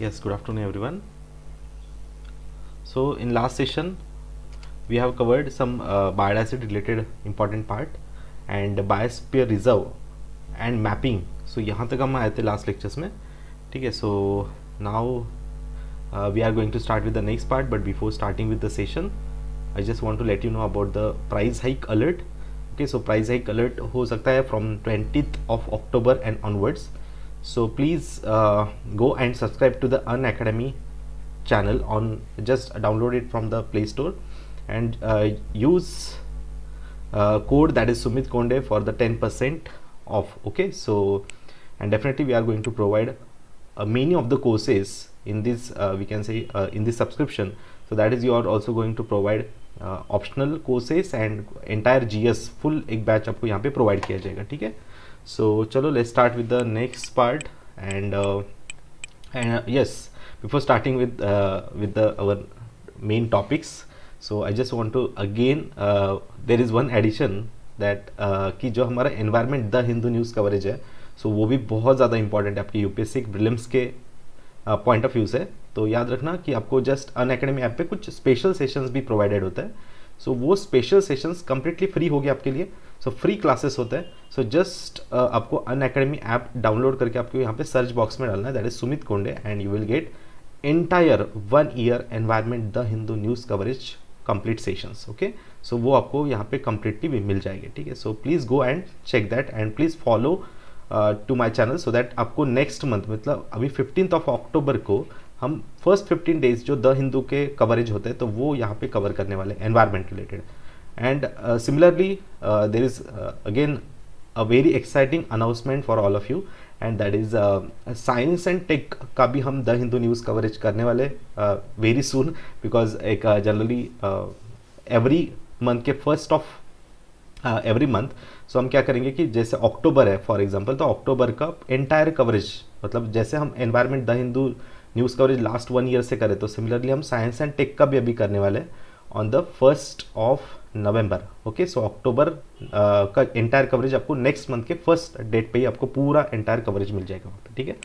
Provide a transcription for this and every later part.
Yes, good afternoon everyone. So in last session we have covered some biodiversity related important part and biosphere reserve and mapping. So यहाँ तक हम आए थे last lectures में, ठीक है. So now we are going to start with the next part, but before starting with the session I just want to let you know about the price hike alert. Okay, so price hike alert हो सकता है from 20th of October and onwards. So please go and subscribe to the Unacademy channel on, just download it from the Play Store and use code that is Sumit Konde for the 10% off. Okay, so and definitely we are going to provide many of the courses in this we can say in this subscription. So that is, you are also going to provide optional courses and entire GS full एक batch आपको यहाँ पे provide किया जाएगा, ठीक है. So चलो let's start with the next part and yes, before starting with the our main topics, so I just want to again there is one addition that कि जो हमारा environment the Hindu news coverage है, so वो भी बहुत ज़्यादा important है आपके UPSC prelims के point of view से. तो याद रखना कि आपको just Unacademy ऐप पे कुछ special sessions भी provided होता है. सो वो स्पेशल सेशंस कम्प्लीटली फ्री हो गए आपके लिए. सो फ्री क्लासेस होते हैं. सो जस्ट आपको अनअकैडमी ऐप डाउनलोड करके आपको यहाँ पे सर्च बॉक्स में डालना है that is Sumit Konde and you will get entire 1 year environment the Hindu news coverage complete sessions. Okay, so वो आपको यहाँ पे कम्प्लीटली भी मिल जाएंगे, ठीक है. So please go and check that and please follow to my channel so that आपको नेक्स्ट मंथ, मतलब अभी 15th of October को हम फर्स्ट 15 डेज जो द हिंदू के कवरेज होते हैं तो वो यहाँ पे कवर करने वाले environment related. And similarly there is again a very exciting announcement for all of you and that is science and tech का भी हम द हिंदू न्यूज़ कवरेज करने वाले वेरी सून, बिकॉज एक जनरली एवरी मंथ के first of every month so हम क्या करेंगे कि जैसे अक्टूबर है फॉर एग्जाम्पल, तो अक्टूबर का एंटायर कवरेज, मतलब जैसे हम environment the Hindu news coverage last 1 year से करें तो सिमिलरली हम साइंस एंड टेक का भी अभी करने वाले on the 1st of November. Okay, so October का एंटायर कवरेज आपको नेक्स्ट मंथ के फर्स्ट डेट पे ही आपको पूरा एंटायर कवरेज मिल जाएगा वहाँ पे, ठीक है.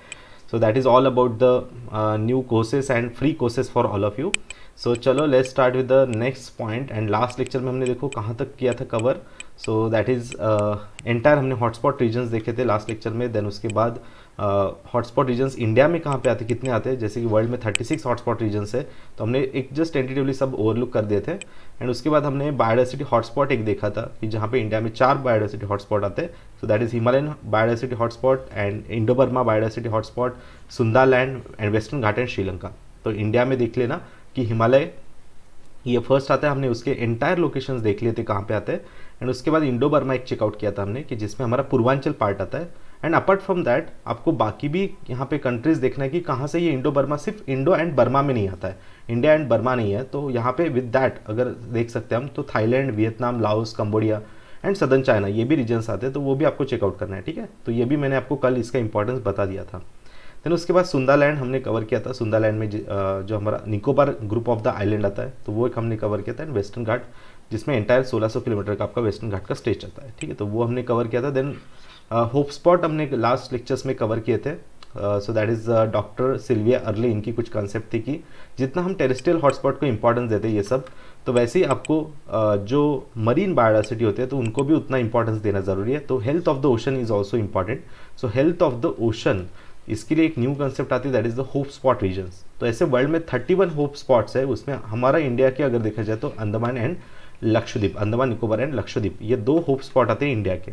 So that is all about the new courses and free courses for all of you. So चलो let's start with the next point. And last lecture में हमने देखो कहाँ तक किया था cover. So that is entire हमने हॉटस्पॉट रीजन्स देखे थे लास्ट लेक्चर में. देन उसके बाद हॉटस्पॉट रीजन्स इंडिया में कहाँ पे आते, कितने आते हैं, जैसे कि वर्ल्ड में 36 हॉटस्पॉट रीजन्स है तो हमने एक जस्ट टेंटेटिवली सब ओवरलुक कर दिए थे. एंड उसके बाद हमने बायोडायवर्सिटी हॉटस्पॉट एक देखा था कि जहाँ पे इंडिया में 4 बायोडायवर्सिटी हॉटस्पॉट आते हैं. So that is Himalayan biodiversity hotspot and Indo Burma biodiversity hotspot, Sundaland and western Ghat and Sri Lanka. तो इंडिया में देख लेना कि हिमालय ये फर्स्ट आता है, हमने उसके एंटायर लोकेशंस देख लिए थे कहाँ पे आते हैं. एंड उसके बाद इंडोबर्मा एक चेकआउट किया था हमने कि जिसमें हमारा पूर्वांचल पार्ट आता है. एंड अपार्ट फ्रॉम दैट आपको बाकी भी यहाँ पे कंट्रीज देखना है कि कहाँ से ये इंडो बर्मा, सिर्फ इंडो एंड बर्मा में नहीं आता है, इंडिया एंड बर्मा नहीं है. तो यहाँ पे विद दैट अगर देख सकते हैं हम तो Thailand, Vietnam, Laos, Cambodia and southern China ये भी रीजन्स आते हैं, तो वो भी आपको चेकआउट करना है, ठीक है. तो ये भी मैंने आपको कल इसका इंपॉर्टेंस बता दिया था. देन उसके बाद सुंदरलैंड हमने कवर किया था. सुंदरलैंड में जो हमारा Nicobar group of the island आता है तो वो एक हमने कवर किया था. एंड वेस्टर्न घाट जिसमें एंटायर 1600 किलोमीटर का आपका वेस्टर्न घाट का स्ट्रेच आता है, ठीक है, तो वो हमने कवर किया था. देन होप स्पॉट हमने लास्ट लेक्चर्स में कवर किए थे. So that is doctor Sylvia Earle, इनकी कुछ कंसेप्ट थी कि जितना हम टेरेस्ट्रियल हॉटस्पॉट को इंपॉर्टेंस देते हैं ये सब, तो वैसे ही आपको जो मरीन बायोडायवर्सिटी होते हैं तो उनको भी उतना इंपॉर्टेंस देना ज़रूरी है. तो health of the ocean is also important. So health of the ocean इसके लिए एक न्यू कंसेप्ट आती है that is the hope spot regions. तो ऐसे वर्ल्ड में 31 होप स्पॉट्स है, उसमें हमारा इंडिया के अगर देखा जाए तो अंडमान एंड लक्षद्वीप, अंडमान निकोबार एंड लक्षद्वीप ये 2 होप स्पॉट आते हैं इंडिया के.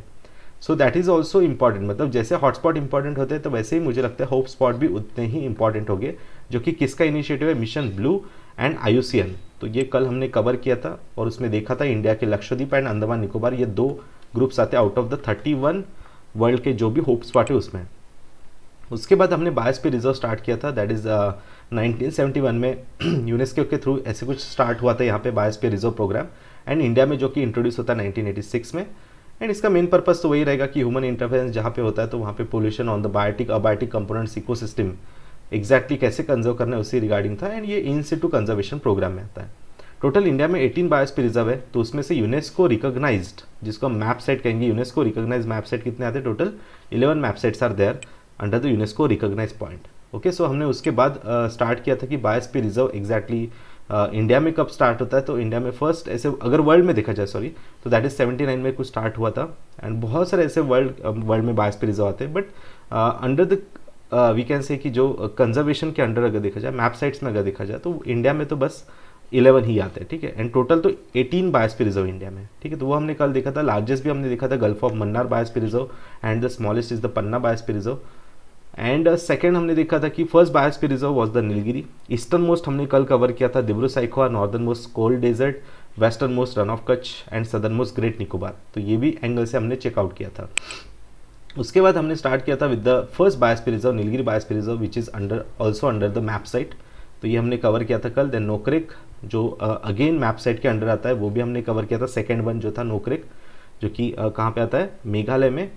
So that is also important, मतलब जैसे हॉटस्पॉट इंपॉर्टेंट होते हैं तो वैसे ही मुझे लगता है होप स्पॉट भी उतने ही इंपॉर्टेंट हो गए, जो कि किसका इनिशिएटिव है, मिशन ब्लू एंड IUCN. तो ये कल हमने कवर किया था और उसमें देखा था इंडिया के लक्षद्वीप एंड अंडमान निकोबार ये 2 ग्रुप्स आते हैं आउट ऑफ द 31 वर्ल्ड के जो भी होप स्पॉट है उसमें. उसके बाद हमने बायोस्फीयर रिजर्व स्टार्ट किया था दैट इज़ 1971 में यूनेस्को के थ्रू ऐसे कुछ स्टार्ट हुआ था यहाँ पे biosphere reserve programme and India में जो कि इंट्रोड्यूस होता है 1986 में. एंड इसका मेन पर्पस तो वही रहेगा कि ह्यूमन इंटरफेरेंस जहाँ पे होता है तो वहाँ पे pollution on the biotic abiotic components ecosystem exactly कैसे कंजर्व करना है उसी रिगार्डिंग था. एंड ये इन सिटू कंजर्वेशन प्रोग्राम में आता है. टोटल इंडिया में 18 बायोस्फीयर रिजर्व है, तो उसमें से यूनेस्को रिकॉग्नाइज्ड जिसको हम मैप साइट कहेंगे, यूनेस्को रिकॉग्नाइज मैप साइट कितने आते हैं, total 11 MAB sites are there under the UNESCO recognise point. Okay, so हमने उसके बाद स्टार्ट किया था कि बायोस्फीयर रिजर्व एग्जैक्टली इंडिया में कब स्टार्ट होता है, तो इंडिया में फर्स्ट ऐसे अगर वर्ल्ड में देखा जाए सॉरी, तो दैट इज़ 79 में कुछ स्टार्ट हुआ था एंड बहुत सारे ऐसे वर्ल्ड में बायोस्फीयर रिजर्व आते हैं, but under the we can say कि जो कंजर्वेशन के अंडर अगर देखा जाए, मैप साइट्स में अगर देखा जाए, तो इंडिया में तो बस 11 ही आते हैं, ठीक है, एंड टोटल तो 18 बायोस्फीयर रिजर्व इंडिया में, ठीक है, तो वो हमने कल देखा था। लार्जेस्ट भी हमने देखा था gulf of Mannar biosphere reserve and the smallest is the Panna biosphere reserve and second हमने देखा था कि first biosphere reserve was the Nilgiri. Eastern most हमने कल कवर किया था Dibru Saikhowa, northern most cold desert, western most Rann of Kutch and southern most great Nicobar, तो ये भी एंगल से हमने चेकआउट किया था। उसके बाद हमने स्टार्ट किया था with the first biosphere reserve Nilgiri biosphere reserve which is under also under the map site, तो ये हमने कवर किया था कल। देन नोकरेक जो अगेन मैप साइट के अंडर आता है, वो भी हमने कवर किया था। सेकंड वन जो था नोकरेक, जो कि कहाँ पे आता है, मेघालय में,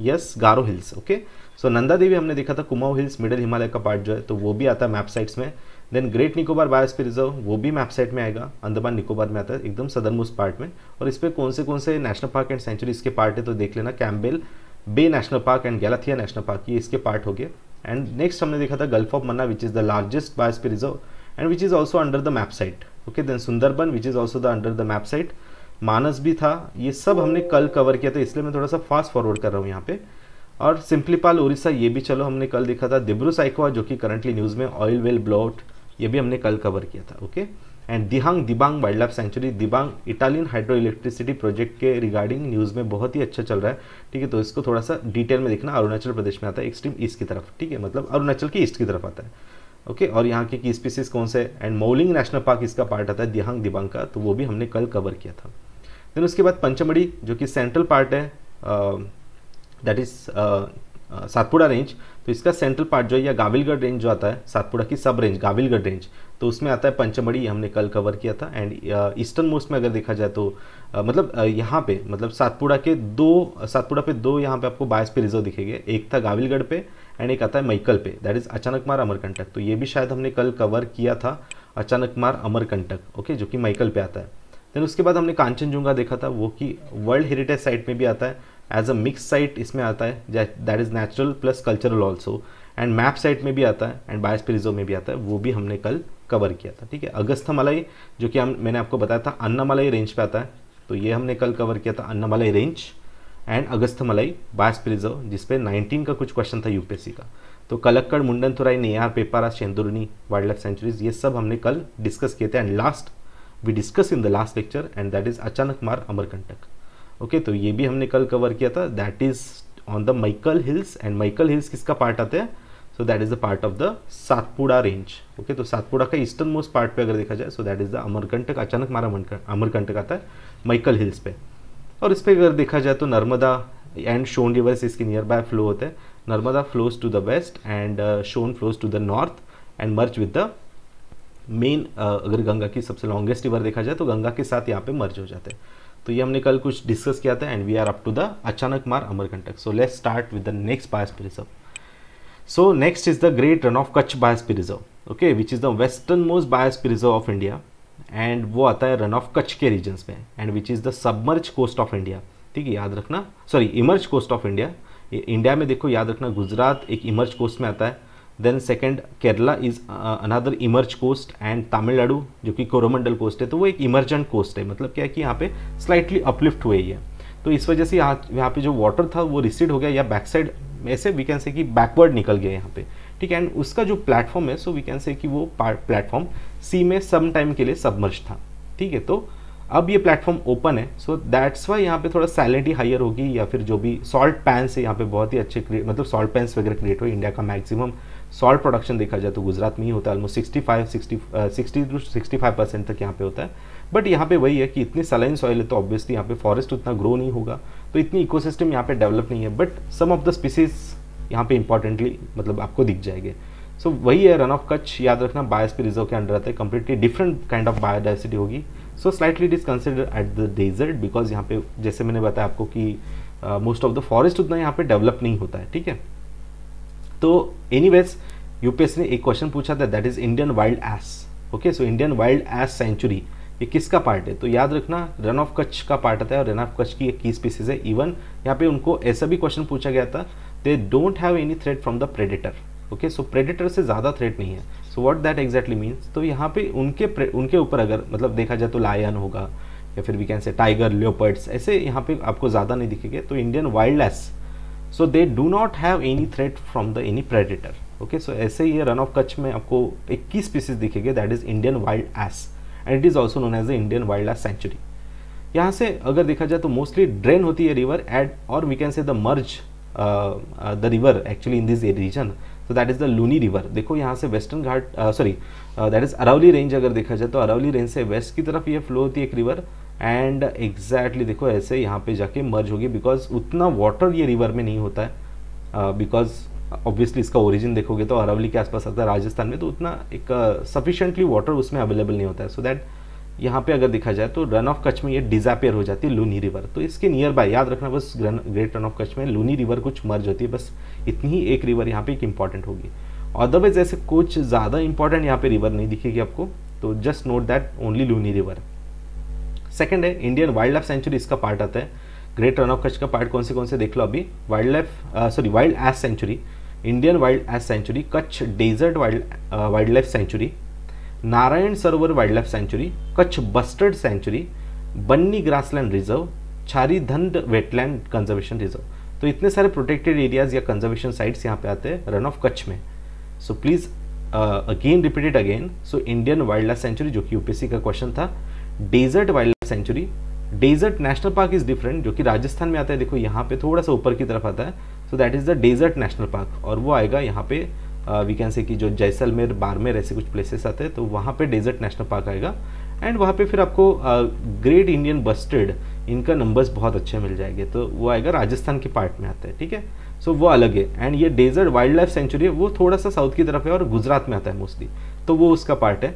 yes, Garo hills. Okay, so Nanda Devi हमने देखा था, कुमाऊं हिल्स मिडिल हिमालय का पार्ट जो है, तो वो भी आता है मैप साइट्स में। Then great Nicobar biosphere reserve वो भी मैप साइट में आएगा, अंडमान निकोबार में आता है, एकदम सदर्न मोस्ट पार्ट में। और इस पर कौन से नेशनल पार्क एंड सेंचुरीज के पार्ट है, तो देख लेना, Campbell Bay national park and Galathea national park, ये इसके पार्ट हो गए। एंड नेक्स्ट हमने देखा था gulf of Mannar which is the largest biosphere reserve and which is also under the map site. Okay, then Sundarban which is also the under the map site, Manas भी था। ये सब हमने कल कवर किया था, इसलिए मैं थोड़ा सा फास्ट फॉरवर्ड कर रहा हूँ यहाँ पे। और सिंपलीपाल उड़ीसा, ये भी चलो हमने कल देखा था। दिब्रू साइखोवा जो कि करंटली न्यूज़ में, ऑयल वेल ब्लोआउट, ये भी हमने कल कवर किया था। Okay, and Dihang Dibang wild life sanctuary, Dibang Etalin hydro electricity project के रिगार्डिंग न्यूज़ में बहुत ही अच्छा चल रहा है, ठीक है, तो इसको थोड़ा सा डिटेल में देखना। अरुणाचल प्रदेश में आता है, एक्सट्रीम ईस्ट की तरफ, ठीक है, मतलब अरुणाचल की ईस्ट की तरफ आता है। ओके, और यहाँ की स्पीसीज कौन से, एंड मौलिंग नेशनल पार्क इसका पार्ट आता है दिहांग दिबांग का, तो वो भी हमने कल कवर किया था। देन उसके बाद पंचमढ़ी जो कि सेंट्रल पार्ट है, दैट इज सातपुड़ा रेंज, तो इसका सेंट्रल पार्ट जो है या गाविलगढ़ रेंज जो आता है, सातपुड़ा की सब रेंज गाविलगढ़ रेंज, तो उसमें आता है पंचमढ़ी, ये हमने कल कवर किया था। एंड ईस्टर्न मोस्ट में अगर देखा जाए तो यहाँ पे सातपुड़ा पे दो यहाँ पे आपको बायोस्फीयर रिजर्व दिखेंगे, एक था गाविलगढ़ पे एंड एक आता है मैकल पे, दैट इज अचानकमार अमरकंटक, तो ये भी शायद हमने कल कवर किया था, अचानकमार अमरकंटक, ओके, जो कि मैकल पे आता है। देन उसके बाद हमने कांचनजुंगा देखा था, वो कि वर्ल्ड हेरिटेज साइट में भी आता है, एज अ मिक्स साइट इसमें आता है, that is natural plus cultural also, and map site में भी आता है एंड बायोस्फीयर रिजर्व में भी आता है, वो भी हमने कल कवर किया था, ठीक है। अगस्थमलाई जो कि मैंने आपको बताया था अन्नामलाई रेंज पे आता है, तो ये हमने कल कवर किया था, Anamalai range and Agasthyamalai biosphere reserve, जिसपे 19 का कुछ क्वेश्चन था यूपीएससी का। तो Kalakkad, Mundanthurai, Neyyar, Peppara, Shendurney wildlife sanctuaries, ये सब हमने कल डिस्कस किए थे। And last we discuss in the last lecture and that is Achanakmar Amarkantak, okay, तो ये भी हमने कल कवर किया था, that is on the Maikal hills, and Maikal hills किसका पार्ट आते हैं, so that is the part of the Satpura range. Okay, तो सातपुड़ा का ईस्टर्न मोस्ट पार्ट पे अगर देखा जाए, so that is the Amarkantak, Achanakmar Amarkantak आता है मैकल हिल्स पे। और इस पर अगर देखा जाए तो नर्मदा एंड शोन रिवर्स इसके नियर बाय फ्लो होते हैं, Narmada flows to the west and Son flows to the north and merge with the main, अगर गंगा की सबसे लॉन्गेस्ट रिवर देखा जाए तो गंगा के साथ यहाँ पे मर्ज हो जाते हैं, तो ये हमने कल कुछ डिस्कस किया था। And we are up to the Achanakmar Amarkantak, so let's start with the next biosphere reserve. So next is the Great Rann of Kutch biosphere reserve, okay, which is the western most biosphere reserve of India, and वो आता है Rann of Kutch के regions में, and which is the submerge coast of India, ठीक है, याद रखना, sorry emerge coast of India. India में देखो याद रखना, गुजरात एक इमर्ज कोस्ट में आता है, then second Kerala is another emerge coast, and Tamil Nadu जो कि कोरोमंडल कोस्ट है, तो वो एक इमर्जेंट कोस्ट है, मतलब क्या है कि यहाँ पे स्लाइटली अपलिफ्ट हुए ही है, तो इस वजह से यहाँ पे जो वाटर था वो रिसीड हो गया या बैक साइड ऐसे वी कैन से कि बैकवर्ड निकल गया यहाँ पे, ठीक है। एंड उसका जो प्लेटफॉर्म है, सो वी कैन से कि वो प्लेटफॉर्म सी में सम टाइम के लिए सबमर्ज था, ठीक है, तो अब ये प्लेटफॉर्म ओपन है, सो दैट्स वाई यहाँ पे थोड़ा सैलिनिटी हायर होगी, या फिर जो भी सॉल्ट पैंस है यहाँ पे बहुत ही अच्छे मतलब सॉल्ट पैंस वगैरह क्रिएट हुए। इंडिया का मैक्सिमम सॉल्ट प्रोडक्शन देखा जाए तो गुजरात में ही होता है, ऑलमोस्ट 60 to 65% तक यहाँ पे होता है, बट यहाँ पे वही है कि इतनी सलाइन सॉइल है तो ऑब्वियसली यहाँ पे फॉरेस्ट उतना ग्रो नहीं होगा, तो इतनी इकोसिस्टम यहाँ पे डेवलप नहीं है, but some of the species यहाँ पे इंपॉर्टेंटली मतलब आपको दिख जाएंगे। सो वही है रन ऑफ कच्छ, याद रखना बायोस्फीयर रिजर्व के अंडर आता है, completely different kind of biodiversity होगी। So slightly it is consider at the desert, because यहाँ पे जैसे मैंने बताया आपको कि मोस्ट ऑफ द फॉरेस्ट उतना यहाँ पे डेवलप नहीं होता है, ठीक है। तो एनीवेज यूपीएससी ने एक क्वेश्चन पूछा था, that is Indian wild ass, okay, so Indian wild ass sanctuary ये किसका पार्ट है, तो याद रखना रन ऑफ कच्छ का पार्ट आता है, और रन ऑफ कच्छ की एक की स्पीसीज है। इवन यहाँ पे उनको ऐसा भी क्वेश्चन पूछा गया था, they don't have any threat from the predator, okay, so predator से ज़्यादा थ्रेट नहीं है. So what that exactly means, तो यहाँ पे उनके ऊपर अगर मतलब देखा जाए तो लायन होगा या फिर we can say tiger, leopards, ऐसे यहाँ पे आपको ज़्यादा नहीं दिखेंगे. तो Indian wild ass, so they do not have any threat from the any predator. Okay, so ऐसे ही रन ऑफ कच्छ में आपको 21 स्पीसीज दिखेंगे, that is Indian wild ass and it is also known as the Indian wild ass sanctuary. यहाँ से अगर देखा जाए तो मोस्टली ड्रेन होती है रिवर एड और we can say the merge the river actually in this region, तो that is the Luni river. देखो यहाँ से western Ghat that is Aravalli range अगर देखा जाए तो अरावली रेंज से वेस्ट की तरफ ये फ्लो होती है एक रिवर एंड एग्जैक्टली देखो ऐसे यहाँ पे जाके मर्ज होगी बिकॉज उतना वाटर ये रिवर में नहीं होता है बिकॉज ऑब्वियसली इसका ओरिजिन देखोगे तो अरावली के आसपास आता है राजस्थान में, तो उतना एक सफिशेंटली वाटर उसमें अवेलेबल नहीं होता है. सो दैट यहाँ पे अगर देखा जाए तो रन ऑफ कच्छ में ये डिजापेयर हो जाती है लूनी रिवर. तो इसके नियर बाय याद रखना बस ग्रेट रन ऑफ कच्छ में लूनी रिवर कुछ मर्ज होती है, बस इतनी ही एक रिवर यहाँ पे एक इंपॉर्टेंट होगी, अदरवाइज ऐसे कुछ ज़्यादा इंपॉर्टेंट यहाँ पे रिवर नहीं दिखेगी आपको. तो just note that only Luni river. Second है इंडियन वाइल्ड लाइफ सेंचुरी, इसका पार्ट आता है ग्रेट रन ऑफ कच्छ का. पार्ट कौन से देख लो अभी, wild ass sanctuary, Indian wild ass sanctuary, Kutch desert wild life sanctuary, Narayan Sarovar wild life sanctuary, Kutch bustard sanctuary, Banni grassland reserve, Chharidhand wetland conservation reserve. तो इतने सारे प्रोटेक्टेड एरियाज या कंजर्वेशन साइट्स यहाँ पे आते हैं रन ऑफ कच्छ में. So please again repeat it again. So Indian wild life sanctuary जो कि यूपीएससी का क्वेश्चन था, desert wild life sanctuary, desert national park is different जो कि राजस्थान में आता है, देखो यहाँ पे थोड़ा सा ऊपर की तरफ आता है, so that is the desert national park और वो आएगा यहाँ पे वी कैन से कि जो जैसलमेर, बाड़मेर ऐसे कुछ प्लेसेस आते हैं तो वहाँ पे डेजर्ट नेशनल पार्क आएगा एंड वहाँ पे फिर आपको ग्रेट इंडियन बस्टर्ड, इनका नंबर्स बहुत अच्छे मिल जाएंगे तो वो आएगा राजस्थान के पार्ट में आता है, ठीक है. सो वो अलग है एंड ये डेजर्ट वाइल्ड लाइफ सेंचुरी वो थोड़ा सा साउथ की तरफ है और गुजरात में आता है मोस्टली, तो वो उसका पार्ट है.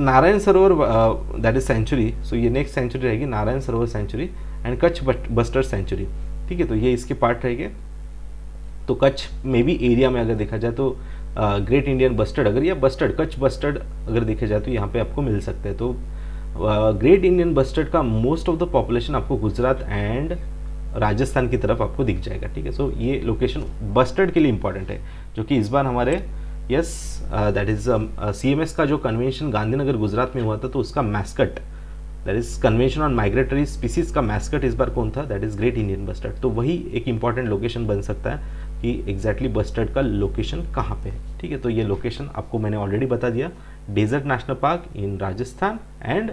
Narayan Sarovar that is century, सो ये नेक्स्ट सेंचुरी रहेगी Narayan Sarovar sanctuary and Kutch bustard sanctuary, ठीक है. तो ये इसके पार्ट रहेंगे. तो कच्छ में भी एरिया में अगर देखा जाए तो ग्रेट इंडियन बस्टर्ड अगर या बस्टर्ड कच्छ बस्टर्ड अगर देखा जाए तो यहाँ पे आपको मिल सकते हैं. तो ग्रेट इंडियन बस्टर्ड का मोस्ट ऑफ द पॉपुलेशन आपको गुजरात एंड राजस्थान की तरफ आपको दिख जाएगा, ठीक है. सो ये लोकेशन बस्टर्ड के लिए इंपॉर्टेंट है जो कि इस बार हमारे यस दैट इज सीएमएस का जो कन्वेंशन गांधीनगर गुजरात में हुआ था तो उसका mascot that is convention on migratory species का मैस्कट इस बार कौन था, that is great Indian bustard. तो वही एक इंपॉर्टेंट लोकेशन बन सकता है कि एग्जैक्टली बस्टर्ड का लोकेशन कहाँ पे है, ठीक है. तो ये लोकेशन आपको मैंने ऑलरेडी बता दिया, desert national park in Rajasthan and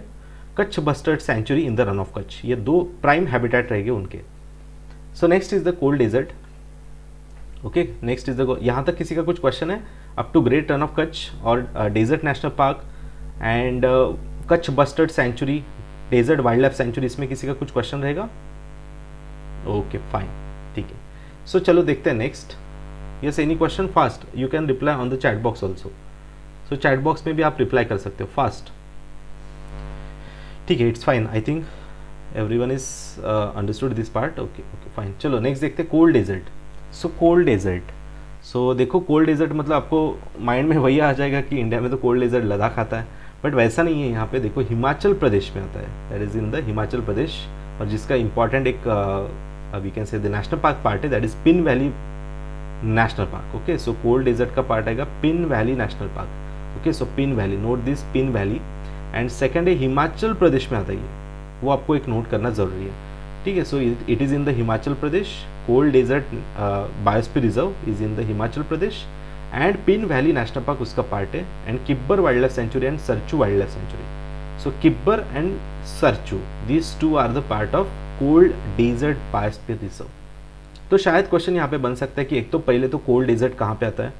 Kutch bustard sanctuary in the Rann of Kutch, ये दो प्राइम हैबिटेट रहेंगे उनके. So next is the cold desert. Okay, next is the, यहाँ तक किसी का कुछ क्वेश्चन है up to great Rann of Kutch और desert national park and Kutch bustard sanctuary, desert wild life sanctuary, इसमें किसी का कुछ क्वेश्चन रहेगा? ओके फाइन, ठीक है. सो चलो देखते हैं next. Yes, any question fast you can reply on the chat box also. So chat box में भी आप रिप्लाई कर सकते हो फास्ट, ठीक है. It's fine, I think everyone is understood this part. Okay okay fine, चलो नेक्स्ट देखते हैं cold desert. So cold desert, so देखो कोल्ड डेजर्ट मतलब आपको माइंड में वही आ जाएगा कि इंडिया में तो कोल्ड डेजर्ट लद्दाख आता है, बट वैसा नहीं है. यहाँ पे देखो हिमाचल प्रदेश में आता है, that is in the Himachal Pradesh, और जिसका इंपॉर्टेंट एक we can say the national park part है that is Pin valley national park. Okay, so cold desert का पार्ट आएगा Pin valley national park. Okay, so Pin valley, note this Pin valley. And second है हिमाचल प्रदेश में आता है ये, वो आपको एक नोट करना जरूरी है, ठीक है. So it is in the Himachal Pradesh, cold desert biosphere reserve is in the Himachal Pradesh and Pin valley national park उसका पार्ट है and Kibber wild life sanctuary and Sarchu wild life sanctuary. So Kibber and Sarchu, this two are the part of cold desert biosphere reserve. तो शायद question यहाँ पे बन सकता है कि एक तो पहले तो कोल्ड डेजर्ट कहाँ पे आता है,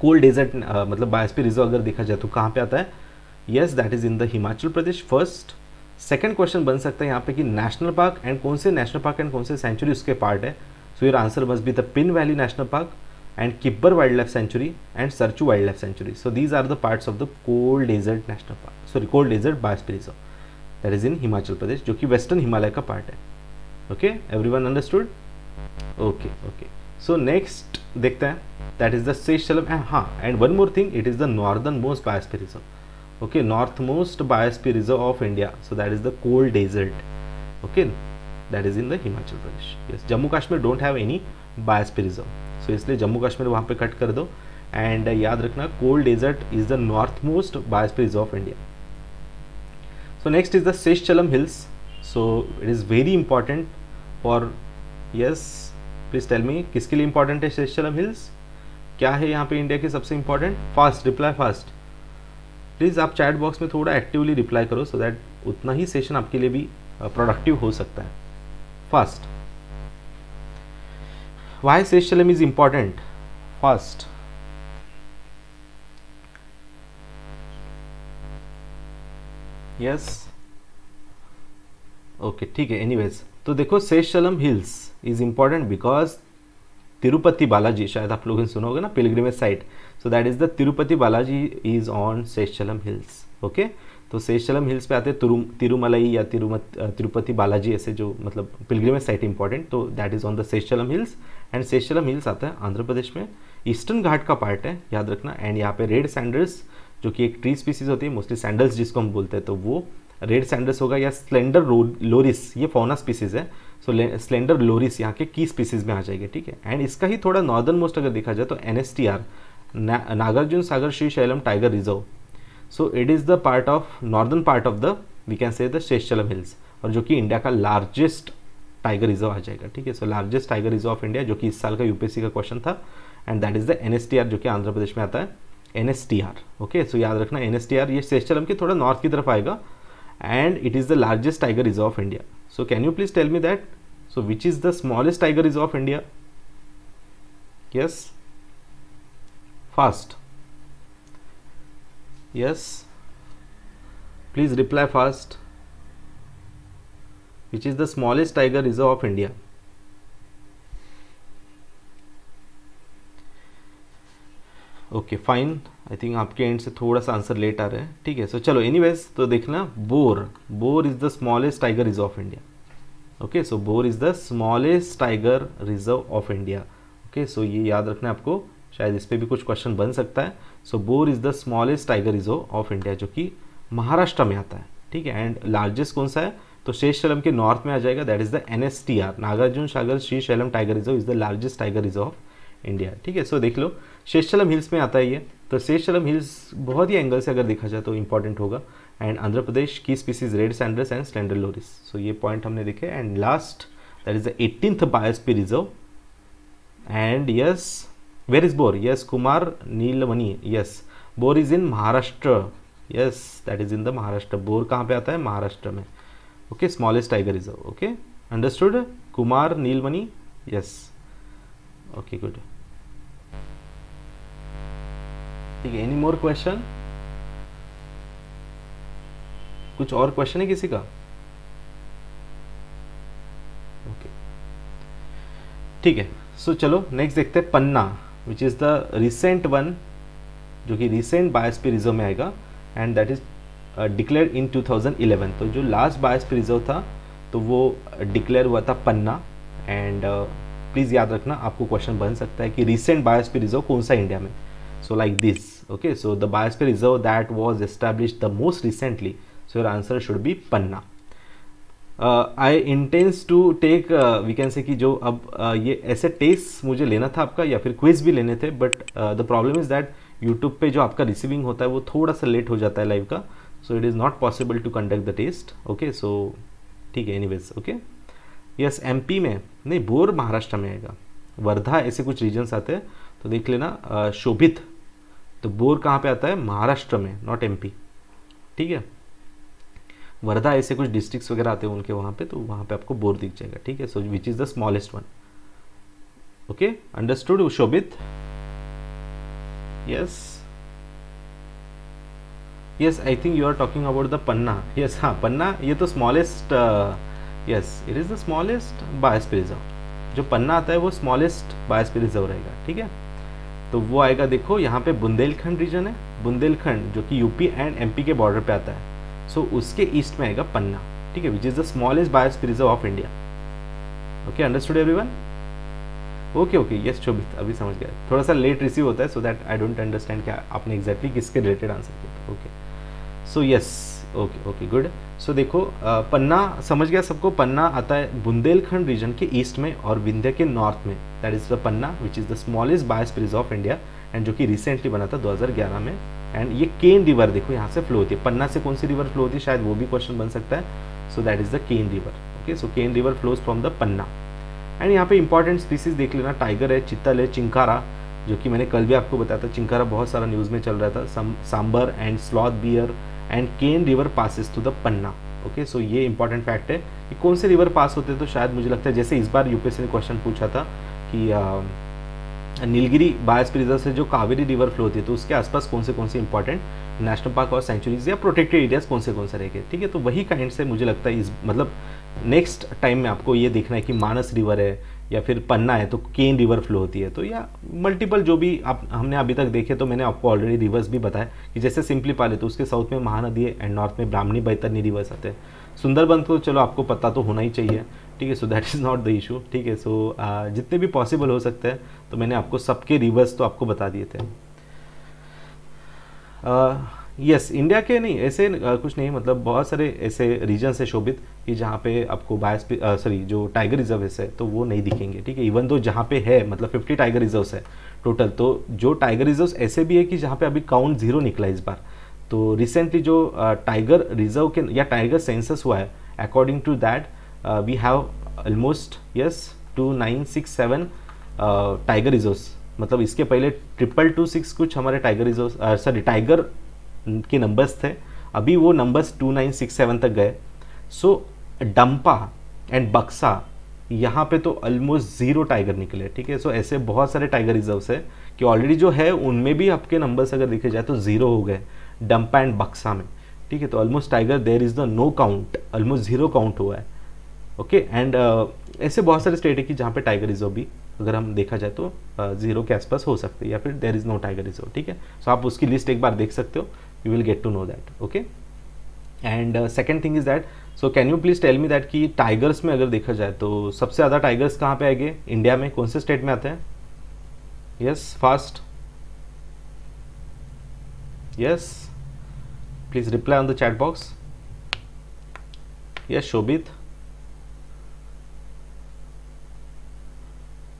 कोल्ड डेजर्ट मतलब बायोस्फीयर रिजर्व अगर देखा जाए तो कहाँ पे आता है? Yes, that is in the Himachal Pradesh first. Second question बन सकता है यहाँ पे कि नेशनल पार्क एंड कौन से नेशनल पार्क एंड कौन से सेंचुरी उसके पार्ट है. So your answer must be the Pin valley national park and Kibber wild life sanctuary and Sarchu wild life sanctuary. So these are the parts of the cold desert national park, sorry cold desert biosphere reserve that is in Himachal Pradesh, जो कि western Himalaya का part है. Okay, everyone understood? Okay okay, so next देखते हैं that is the Seshachalam. हाँ, and one more thing, it is the northern most biosphere reserve. Okay, north most biosphere reserve of India, so that is the cold desert. Okay, that is in the Himachal Pradesh. Yes, Jammu Kashmir don't have any biosphere reserve. So इसलिए जम्मू कश्मीर वहाँ पे cut कर दो. And याद रखना cold desert is the north most biosphere of India. So next is the Seshachalam hills. So it is very important for, yes please tell me किसके लिए important है सेशचलम हिल्स, क्या है यहाँ पे इंडिया के सबसे important. Fast reply fast, please आप चैट बॉक्स में थोड़ा एक्टिवली रिप्लाई करो सो दैट उतना ही सेशन आपके लिए भी प्रोडक्टिव हो सकता है. Fast, why Seshachalam is important. Fast, yes, okay, ठीक है. एनीवेज तो देखो Seshachalam hills is important because Tirupati Balaji, शायद आप लोगों ने सुना होगा ना, pilgrimage site. So that is the Tirupati Balaji is on Seshachalam hills. Okay, तो सेशचलम हिल्स पे आते तिरुमलाई या तिरुपति बालाजी, ऐसे जो मतलब पिलग्रिमेज साइट इंपॉर्टेंट, तो that is on the Seshachalam hills. And Seshachalam hills आता है आंध्र प्रदेश में, ईस्टर्न घाट का पार्ट है याद रखना. एंड यहाँ पे रेड सैंडल्स जो कि एक ट्री स्पीसीज होती है, मोस्टली सैंडल्स जिसको हम बोलते हैं, तो वो रेड सैंडल्स होगा, या स्लेंडर लोरिस, ये फौना स्पीसीज है. सो स्लेंडर लोरिस यहाँ के की स्पीसीज में आ जाएगी, ठीक है. एंड इसका ही थोड़ा नॉर्दर्न मोस्ट अगर देखा जाए तो NSTR Nagarjuna Sagar Srisailam tiger reserve. So it is the part of northern part of the we can say the Seshachalam hills, और जो कि इंडिया का लार्जेस्ट टाइगर रिजर्व आ जाएगा, ठीक है. So largest tiger reserve of India, जो कि इस साल का यूपीएससी का क्वेश्चन था. And that is the NSTR जो कि आंध्र प्रदेश में आता है, NSTR. ओके, सो याद रखना NSTR ये सेशचलम के थोड़ा नॉर्थ की तरफ आएगा. And it is the largest tiger reserve of India. So can you please tell me that? So which is the smallest tiger reserve of India? Yes. Fast. Yes. Please reply fast. Which is the smallest tiger reserve of India? Okay fine, I think आपके end से थोड़ा सा answer let आ रहा है, ठीक है. So चलो anyways, तो देखना Bor is the smallest tiger reserve of India. Okay, so Bor is the smallest tiger reserve of India. Okay, सो ये याद रखना आपको, शायद इस पर भी कुछ क्वेश्चन बन सकता है. So Bor is the smallest tiger reserve of India जो कि महाराष्ट्र में आता है, ठीक है. एंड लार्जेस्ट कौन सा है, तो सेशचलम के नॉर्थ में आ जाएगा, that is the NSTR Nagarjuna Sagar Srisailam tiger reserve is the largest tiger reserve of India, ठीक है. सो देख लो सेशचलम हिल्स में आता है ये, तो सेशचलम हिल्स बहुत ही एंगल से अगर देखा जाए तो इंपॉर्टेंट होगा. एंड आंध्र प्रदेश की species red sandals and slender loris, so ये पॉइंट हमने देखे. And last that is the 18th biosphere reserve. And yes, where is Bor, yes Kumar नीलवनी, yes Bor is in Maharashtra, yes that is in the Maharashtra. Bor कहाँ पे आता है, महाराष्ट्र में. Okay, smallest tiger reserve, okay understood Kumar नीलवनी, yes okay good. Any more question, कुछ और question है किसी का? ओके, ठीक है. सो चलो नेक्स्ट देखते हैं Panna, which is the recent one जो कि रिसेंट बायोस्फीयर रिजर्व में आएगा. And that is declare in 2011. तो जो लास्ट बायोस्फीयर रिजर्व था तो वो डिक्लेयर हुआ था पन्ना. एंड प्लीज याद रखना, आपको क्वेश्चन बन सकता है कि रिसेंट बायोस्फीयर रिजर्व कौन सा इंडिया में. So like this, okay. So the biosphere reserve that was established the most recently. So your answer should be Panna. I intends to take we can say कि जो अब ये ऐसे test मुझे लेना था आपका, या फिर क्विज भी लेने थे, but the problem is that YouTube पे जो आपका receiving होता है वो थोड़ा सा late हो जाता है live का. So it is not possible to conduct the test. Okay, so ठीक है anyways, okay. Yes, MP में नहीं, बोर महाराष्ट्र में आएगा, वर्धा ऐसे कुछ regions आते हैं, तो देख लेना. शोभित, तो बोर कहाँ पे आता है, महाराष्ट्र में, नॉट एमपी, ठीक है. वर्धा ऐसे कुछ डिस्ट्रिक्ट्स वगैरह आते हैं उनके, वहाँ पे तो वहाँ पे आपको बोर दिख जाएगा, ठीक है. So which is the smallest one, okay understood Shobhit, yes yes I think you are talking about the Panna, yes हाँ पन्ना ये तो smallest, yes it is the smallest biosphere reserve. जो पन्ना आता है वो स्मॉलेस्ट बायोस्फीयर रिजर्व रहेगा, ठीक है. तो वो आएगा, देखो यहाँ पे बुंदेलखंड रीजन है, बुंदेलखंड जो कि यूपी एंड एमपी के बॉर्डर पे आता है. सो उसके ईस्ट में आएगा पन्ना, ठीक है, which is the smallest biosphere reserve of India. Okay understood everyone, okay okay yes Shobhit अभी समझ गया, थोड़ा सा लेट रिसीव होता है so that I don't understand क्या आपने एग्जैक्टली किसके रिलेटेड आंसर किया. Okay so yes okay okay good. So देखो पन्ना समझ गया सबको, पन्ना आता है बुंदेलखंड रीजन के ईस्ट में और विंध्य के नॉर्थ में, that is the Panna which is the smallest biosphere of India and जो कि रिसेंटली बना था 2011 में। एंड ये केन रिवर देखो यहाँ से फ्लो होती है, पन्ना से कौन सी रिवर फ्लो होती है शायद वो भी क्वेश्चन बन सकता है। So that is the Ken river. Okay so Ken river flows from the Panna. And यहाँ पे इंपॉर्टेंट स्पीसीज देख लेना, टाइगर है, चित्तल है, चिंकारा जो कि मैंने कल भी आपको बताया था, चिंकारा बहुत सारा न्यूज़ में चल रहा था, sambar and sloth bear and Ken river passes to the Panna. Okay सो ये इंपॉर्टेंट फैक्ट है कि कौन से रिवर पास होते हैं, तो शायद मुझे लगता है जैसे इस बार यूपीएससी ने क्वेश्चन पूछा था कि नीलगिरी बायोस्फीयर रिजर्व से जो कावेरी रिवर फ्लो होती है तो उसके आसपास कौन से इंपॉर्टेंट नेशनल पार्क और सेंचुरीज या प्रोटेक्टेड एरियाज कौन से रहेंगे। ठीक है तो वही काइंड से मुझे लगता है इस मतलब नेक्स्ट टाइम में आपको ये देखना है कि मानस रिवर है या फिर पन्ना है तो केन रिवर फ्लो होती है, तो या मल्टीपल जो भी आप हमने अभी तक देखे। तो मैंने आपको ऑलरेडी रिवर्स भी बताया कि जैसे सिंपली पाले तो उसके साउथ में महानदी है एंड नॉर्थ में ब्राह्मणी बैतरनी रिवर्स आते हैं। सुंदरबन तो चलो आपको पता तो होना ही चाहिए, ठीक है so that is not the issue. ठीक है सो जितने भी पॉसिबल हो सकते हैं तो मैंने आपको सबके रिवर्स तो आपको बता दिए थे। यस इंडिया के नहीं ऐसे कुछ नहीं मतलब बहुत सारे ऐसे रीजन्स है शोभित कि जहाँ पे आपको बायोस्फीयर सॉरी जो टाइगर रिजर्व है तो वो नहीं दिखेंगे। ठीक है इवन दो जहाँ पे है मतलब 50 टाइगर रिजर्व्स है टोटल, तो जो टाइगर रिजर्व्स ऐसे भी है कि जहाँ पे अभी काउंट जीरो निकला इस बार। तो रिसेंटली जो टाइगर रिजर्व के या टाइगर सेंसस हुआ है according to that we have almost yes 2967 tiger reserves, मतलब इसके पहले 2226 कुछ हमारे टाइगर रिजर्व सॉरी टाइगर के नंबर्स थे, अभी वो नंबर्स 2967 तक गए। सो डंपा एंड बक्सा यहाँ पे तो ऑलमोस्ट ज़ीरो टाइगर निकले। ठीक है सो ऐसे बहुत सारे टाइगर रिजर्व्स है कि ऑलरेडी जो है उनमें भी आपके नंबर्स अगर देखे जाए तो ज़ीरो हो गए डंपा एंड बक्सा में। ठीक है तो almost tiger there is the no count, almost zero count हुआ है। ओके एंड ऐसे बहुत सारे स्टेट है कि जहाँ पे टाइगर रिजर्व भी अगर हम देखा जाए तो ज़ीरो के आसपास हो सकते हैं या फिर there is no tiger reserve. ठीक है सो आप उसकी लिस्ट एक बार देख सकते हो, you will get to know that, okay? And second thing is that, so can you please tell me that कि टाइगर्स में अगर देखा जाए तो सबसे ज़्यादा टाइगर्स कहाँ पे आएंगे इंडिया में, कौन से स्टेट में आते हैं? Yes fast yes please reply on the chat box. Yes Shobhit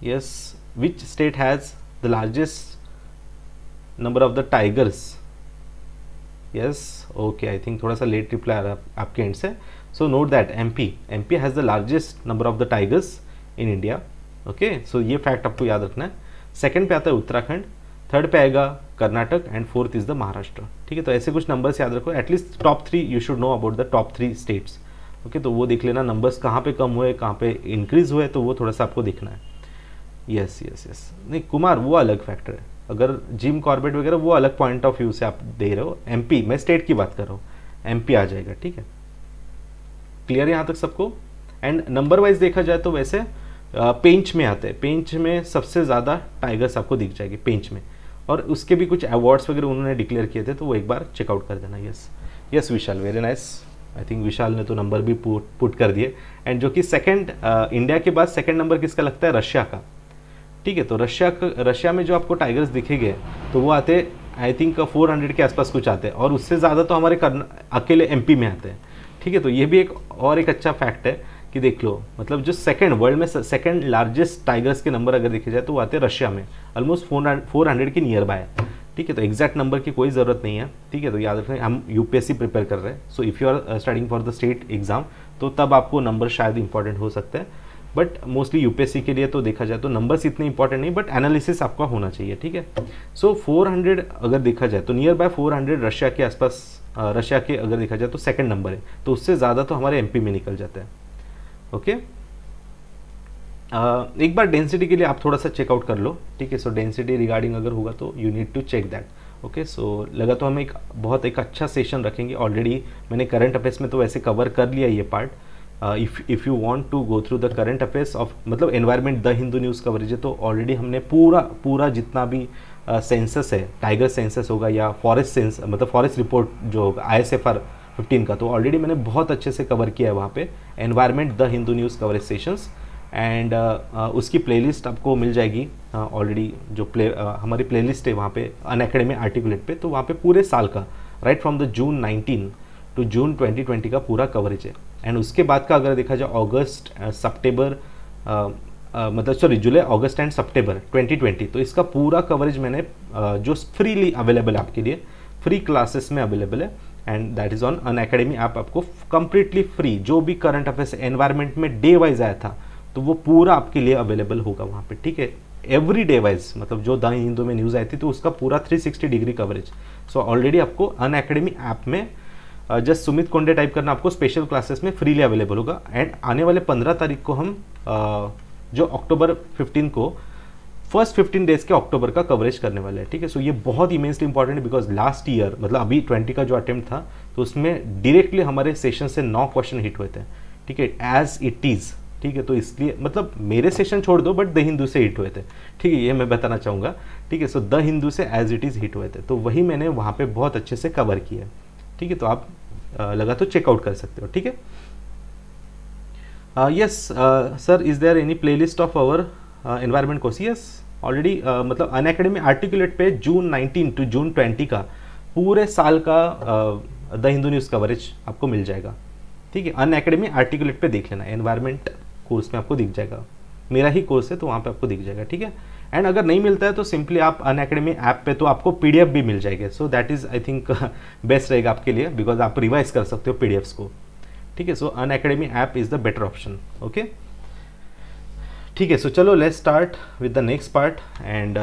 yes, which state has the largest number of the tigers? Yes okay I think थोड़ा सा लेट रिप्लाई आ रहा है आपके एंड से। So note that MP has the largest number of the tigers in India. Okay सो ये fact आपको याद रखना है। सेकंड पे आता है उत्तराखंड, थर्ड पे आएगा Karnataka and fourth is the Maharashtra. ठीक है तो ऐसे कुछ नंबर्स याद रखो, at least top 3 you should know about the top 3 states. Okay तो वो देख लेना नंबर्स कहाँ पे कम हुए कहाँ पे इंक्रीज हुए तो वो थोड़ा सा आपको देखना है। यस यस यस नहीं कुमार वो अलग फैक्टर है, अगर जिम कॉर्बेट वगैरह वो अलग पॉइंट ऑफ व्यू से आप दे रहे हो, एमपी मैं स्टेट की बात कर रहा हूँ, एमपी आ जाएगा। ठीक है क्लियर यहाँ तक सबको। एंड नंबर वाइज देखा जाए तो वैसे पेंच में आते हैं, पेंच में सबसे ज़्यादा टाइगर्स आपको दिख जाएगी पेंच में, और उसके भी कुछ अवार्ड्स वगैरह उन्होंने डिक्लेयर किए थे तो वो एक बार चेकआउट कर देना। Yes yes Vishal very nice, I think Vishal ने तो नंबर भी पुट कर दिए। एंड जो कि सेकेंड इंडिया के बाद सेकेंड नंबर किसका लगता है? रशिया का। ठीक है तो रशिया में जो आपको टाइगर्स दिखेंगे तो वो आते आई थिंक 400 के आसपास कुछ आते हैं, और उससे ज़्यादा तो हमारे अकेले एमपी में आते हैं। ठीक है तो ये भी एक और एक अच्छा फैक्ट है कि देख लो मतलब जो सेकंड वर्ल्ड में सेकंड लार्जेस्ट टाइगर्स के नंबर अगर देखे जाए तो वो आते हैं रशिया में, ऑलमोस्ट 400 के नियर बाय। ठीक है तो एग्जैक्ट नंबर की कोई ज़रूरत नहीं है। ठीक है तो याद रखें हम यूपीएससी प्रिपेयर कर रहे हैं, so if you are studying for the state exam तो तब आपको नंबर शायद इंपॉर्टेंट हो सकते हैं, बट मोस्टली यूपीएससी के लिए तो देखा जाए तो नंबर्स इतने इंपॉर्टेंट नहीं, बट एनालिसिस आपका होना चाहिए। ठीक है सो 400 अगर देखा जाए तो नियर बाय 400 रशिया के आसपास, रशिया के अगर देखा जाए तो सेकंड नंबर है, तो उससे ज़्यादा तो हमारे एमपी में निकल जाता है। ओके एक बार डेंसिटी के लिए आप थोड़ा सा चेकआउट कर लो। ठीक है सो डेंसिटी रिगार्डिंग अगर होगा तो you need to check that. Okay so लगा तो हम एक बहुत अच्छा सेशन रखेंगे। ऑलरेडी मैंने करंट अफेयर्स में तो वैसे कवर कर लिया ये part. If you want to go through the current affairs of मतलब environment the Hindu news coverage है तो ऑलरेडी हमने पूरा जितना भी सेंसस है, टाइगर सेंसस होगा या फॉरेस्ट सेंस मतलब फॉरेस्ट रिपोर्ट जो होगा ISFR 15 का, तो ऑलरेडी मैंने बहुत अच्छे से कवर किया है वहाँ पे environment the Hindu news coverage sessions. And उसकी प्लेलिस्ट आपको मिल जाएगी ऑलरेडी, जो हमारी प्लेलिस्ट है वहाँ पे अनअकैडमी आर्टिकुलेट पे, तो वहाँ पे पूरे साल का right from the June 19 to June 2020 का पूरा कवरेज है। एंड उसके बाद का अगर देखा जाए अगस्त सितंबर मतलब सॉरी जुलाई अगस्त एंड सितंबर 2020, तो इसका पूरा कवरेज मैंने जो फ्रीली अवेलेबल आपके लिए फ्री क्लासेस में अवेलेबल है and that is on Unacademy. आपको कंप्लीटली फ्री जो भी करंट अफेयर्स एनवायरमेंट में डे वाइज आया था तो वो पूरा आपके लिए अवेलेबल होगा वहाँ पे, ठीक है, एवरी डे वाइज। मतलब जो द हिंदू में न्यूज़ आई थी तो उसका पूरा 360 डिग्री कवरेज। सो ऑलरेडी आपको अनअकैडमी ऐप में जस्ट सुमित कोंडे टाइप करना, आपको स्पेशल क्लासेस में फ्रीली अवेलेबल होगा। एंड आने वाले 15 तारीख को हम जो अक्टूबर 15 को फर्स्ट 15 डेज के अक्टूबर का कवरेज करने वाले हैं, ठीक है। सो ये बहुत इमेंसली इंपॉर्टेंट है बिकॉज लास्ट ईयर मतलब अभी 20 का जो अटेम्प्ट था तो उसमें डायरेक्टली हमारे सेशन से 9 क्वेश्चन हिट हुए थे, ठीक है, एज इट इज़, ठीक है। तो इसलिए मतलब मेरे सेशन छोड़ दो बट द हिंदू से हिट हुए थे, ठीक है, ये मैं बताना चाहूँगा, ठीक है। सो द हिंदू से एज इट इज़ हिट हुए थे तो वही मैंने वहाँ पर बहुत अच्छे से कवर किया, ठीक है। तो आप लगा तो चेकआउट कर सकते हो, ठीक है। Yes sir, is there any playlist of our environment course? Yes, already मतलब अनअकैडमी आर्टिकुलेट पे जून 19 टू जून 20 का पूरे साल का द हिंदू न्यूज़ कवरेज आपको मिल जाएगा, ठीक है। अनअकैडमी आर्टिकुलेट पे देख लेना, एनवायरमेंट कोर्स में आपको दिख जाएगा, मेरा ही कोर्स है तो वहाँ पे आपको दिख जाएगा, ठीक है। एंड अगर नहीं मिलता है तो सिंपली आप अनअकैडमी ऐप पे तो आपको पीडीएफ भी मिल जाएगी, so that is I think best रहेगा आपके लिए बिकॉज आप रिवाइज कर सकते हो पीडीएफ्स को, ठीक है। So Unacademy app is the better option, okay, ठीक है। सो चलो let's start with the next part and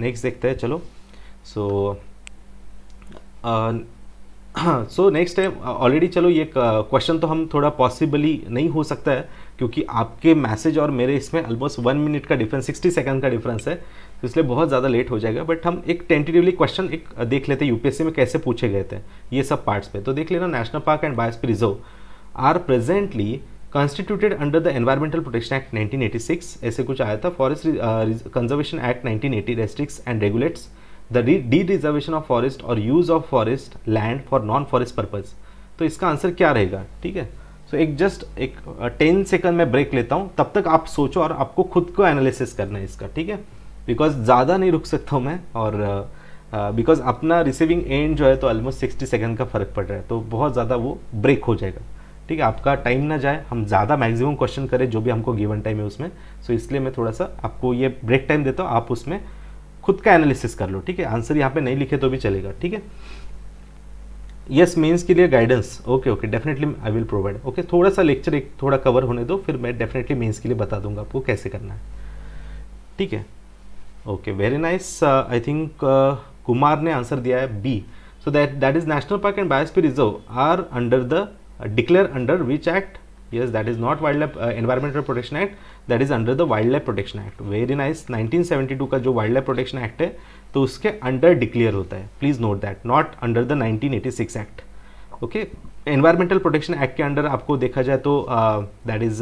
next देखते हैं, चलो। सो नेक्स्ट है ऑलरेडी, चलो ये क्वेश्चन तो हम थोड़ा पॉसिबली नहीं हो सकता है क्योंकि आपके मैसेज और मेरे इसमें ऑलमोस्ट 1 मिनट का डिफरेंस, 60 सेकंड का डिफरेंस है, तो इसलिए बहुत ज़्यादा लेट हो जाएगा। बट हम एक टेंटेटिवली क्वेश्चन एक देख लेते हैं यूपीएससी में कैसे पूछे गए थे ये सब पार्ट्स पे। तो देख लेना, national park and biosphere reserve are presently constituted under the environmental protection act 1986, ऐसे कुछ आया था। Forest conservation act 1980 restricts and regulates the D reservation of forest और use of forest land for non forest purpose. तो इसका answer क्या रहेगा, ठीक है। सो एक जस्ट एक 10 सेकंड में ब्रेक लेता हूँ, तब तक आप सोचो और आपको खुद को एनालिसिस करना है इसका, ठीक है, बिकॉज ज़्यादा नहीं रुक सकता हूँ मैं और बिकॉज अपना रिसीविंग एंड जो है तो ऑलमोस्ट 60 सेकंड का फ़र्क पड़ रहा है तो बहुत ज़्यादा वो ब्रेक हो जाएगा, ठीक है। आपका टाइम ना जाए, हम ज़्यादा मैक्सिमम क्वेश्चन करें जो भी हमको गिवन टाइम है उसमें। सो इसलिए मैं थोड़ा सा आपको ये ब्रेक टाइम देता हूँ, आप उसमें खुद का एनालिसिस कर लो, ठीक है। आंसर यहाँ पे नहीं लिखे तो भी चलेगा, ठीक है। यस, मेंस के लिए guidance, okay okay, definitely I will provide, okay. थोड़ा सा लेक्चर एक थोड़ा कवर होने दो, फिर मैं डेफिनेटली मेंस के लिए बता दूंगा आपको कैसे करना है, ठीक है, okay. Very nice, I think Kumar ने आंसर दिया है B. So that is national park and biosphere reserve are under the declare under which act? Yes, that is not wildlife environmental protection act, that is under the wildlife protection act. Very nice, 1972 का जो wild life protection act है तो उसके under declare होता है, please note that, not under the 1986 act, okay. Environmental protection act के under आपको देखा जाए तो दैट इज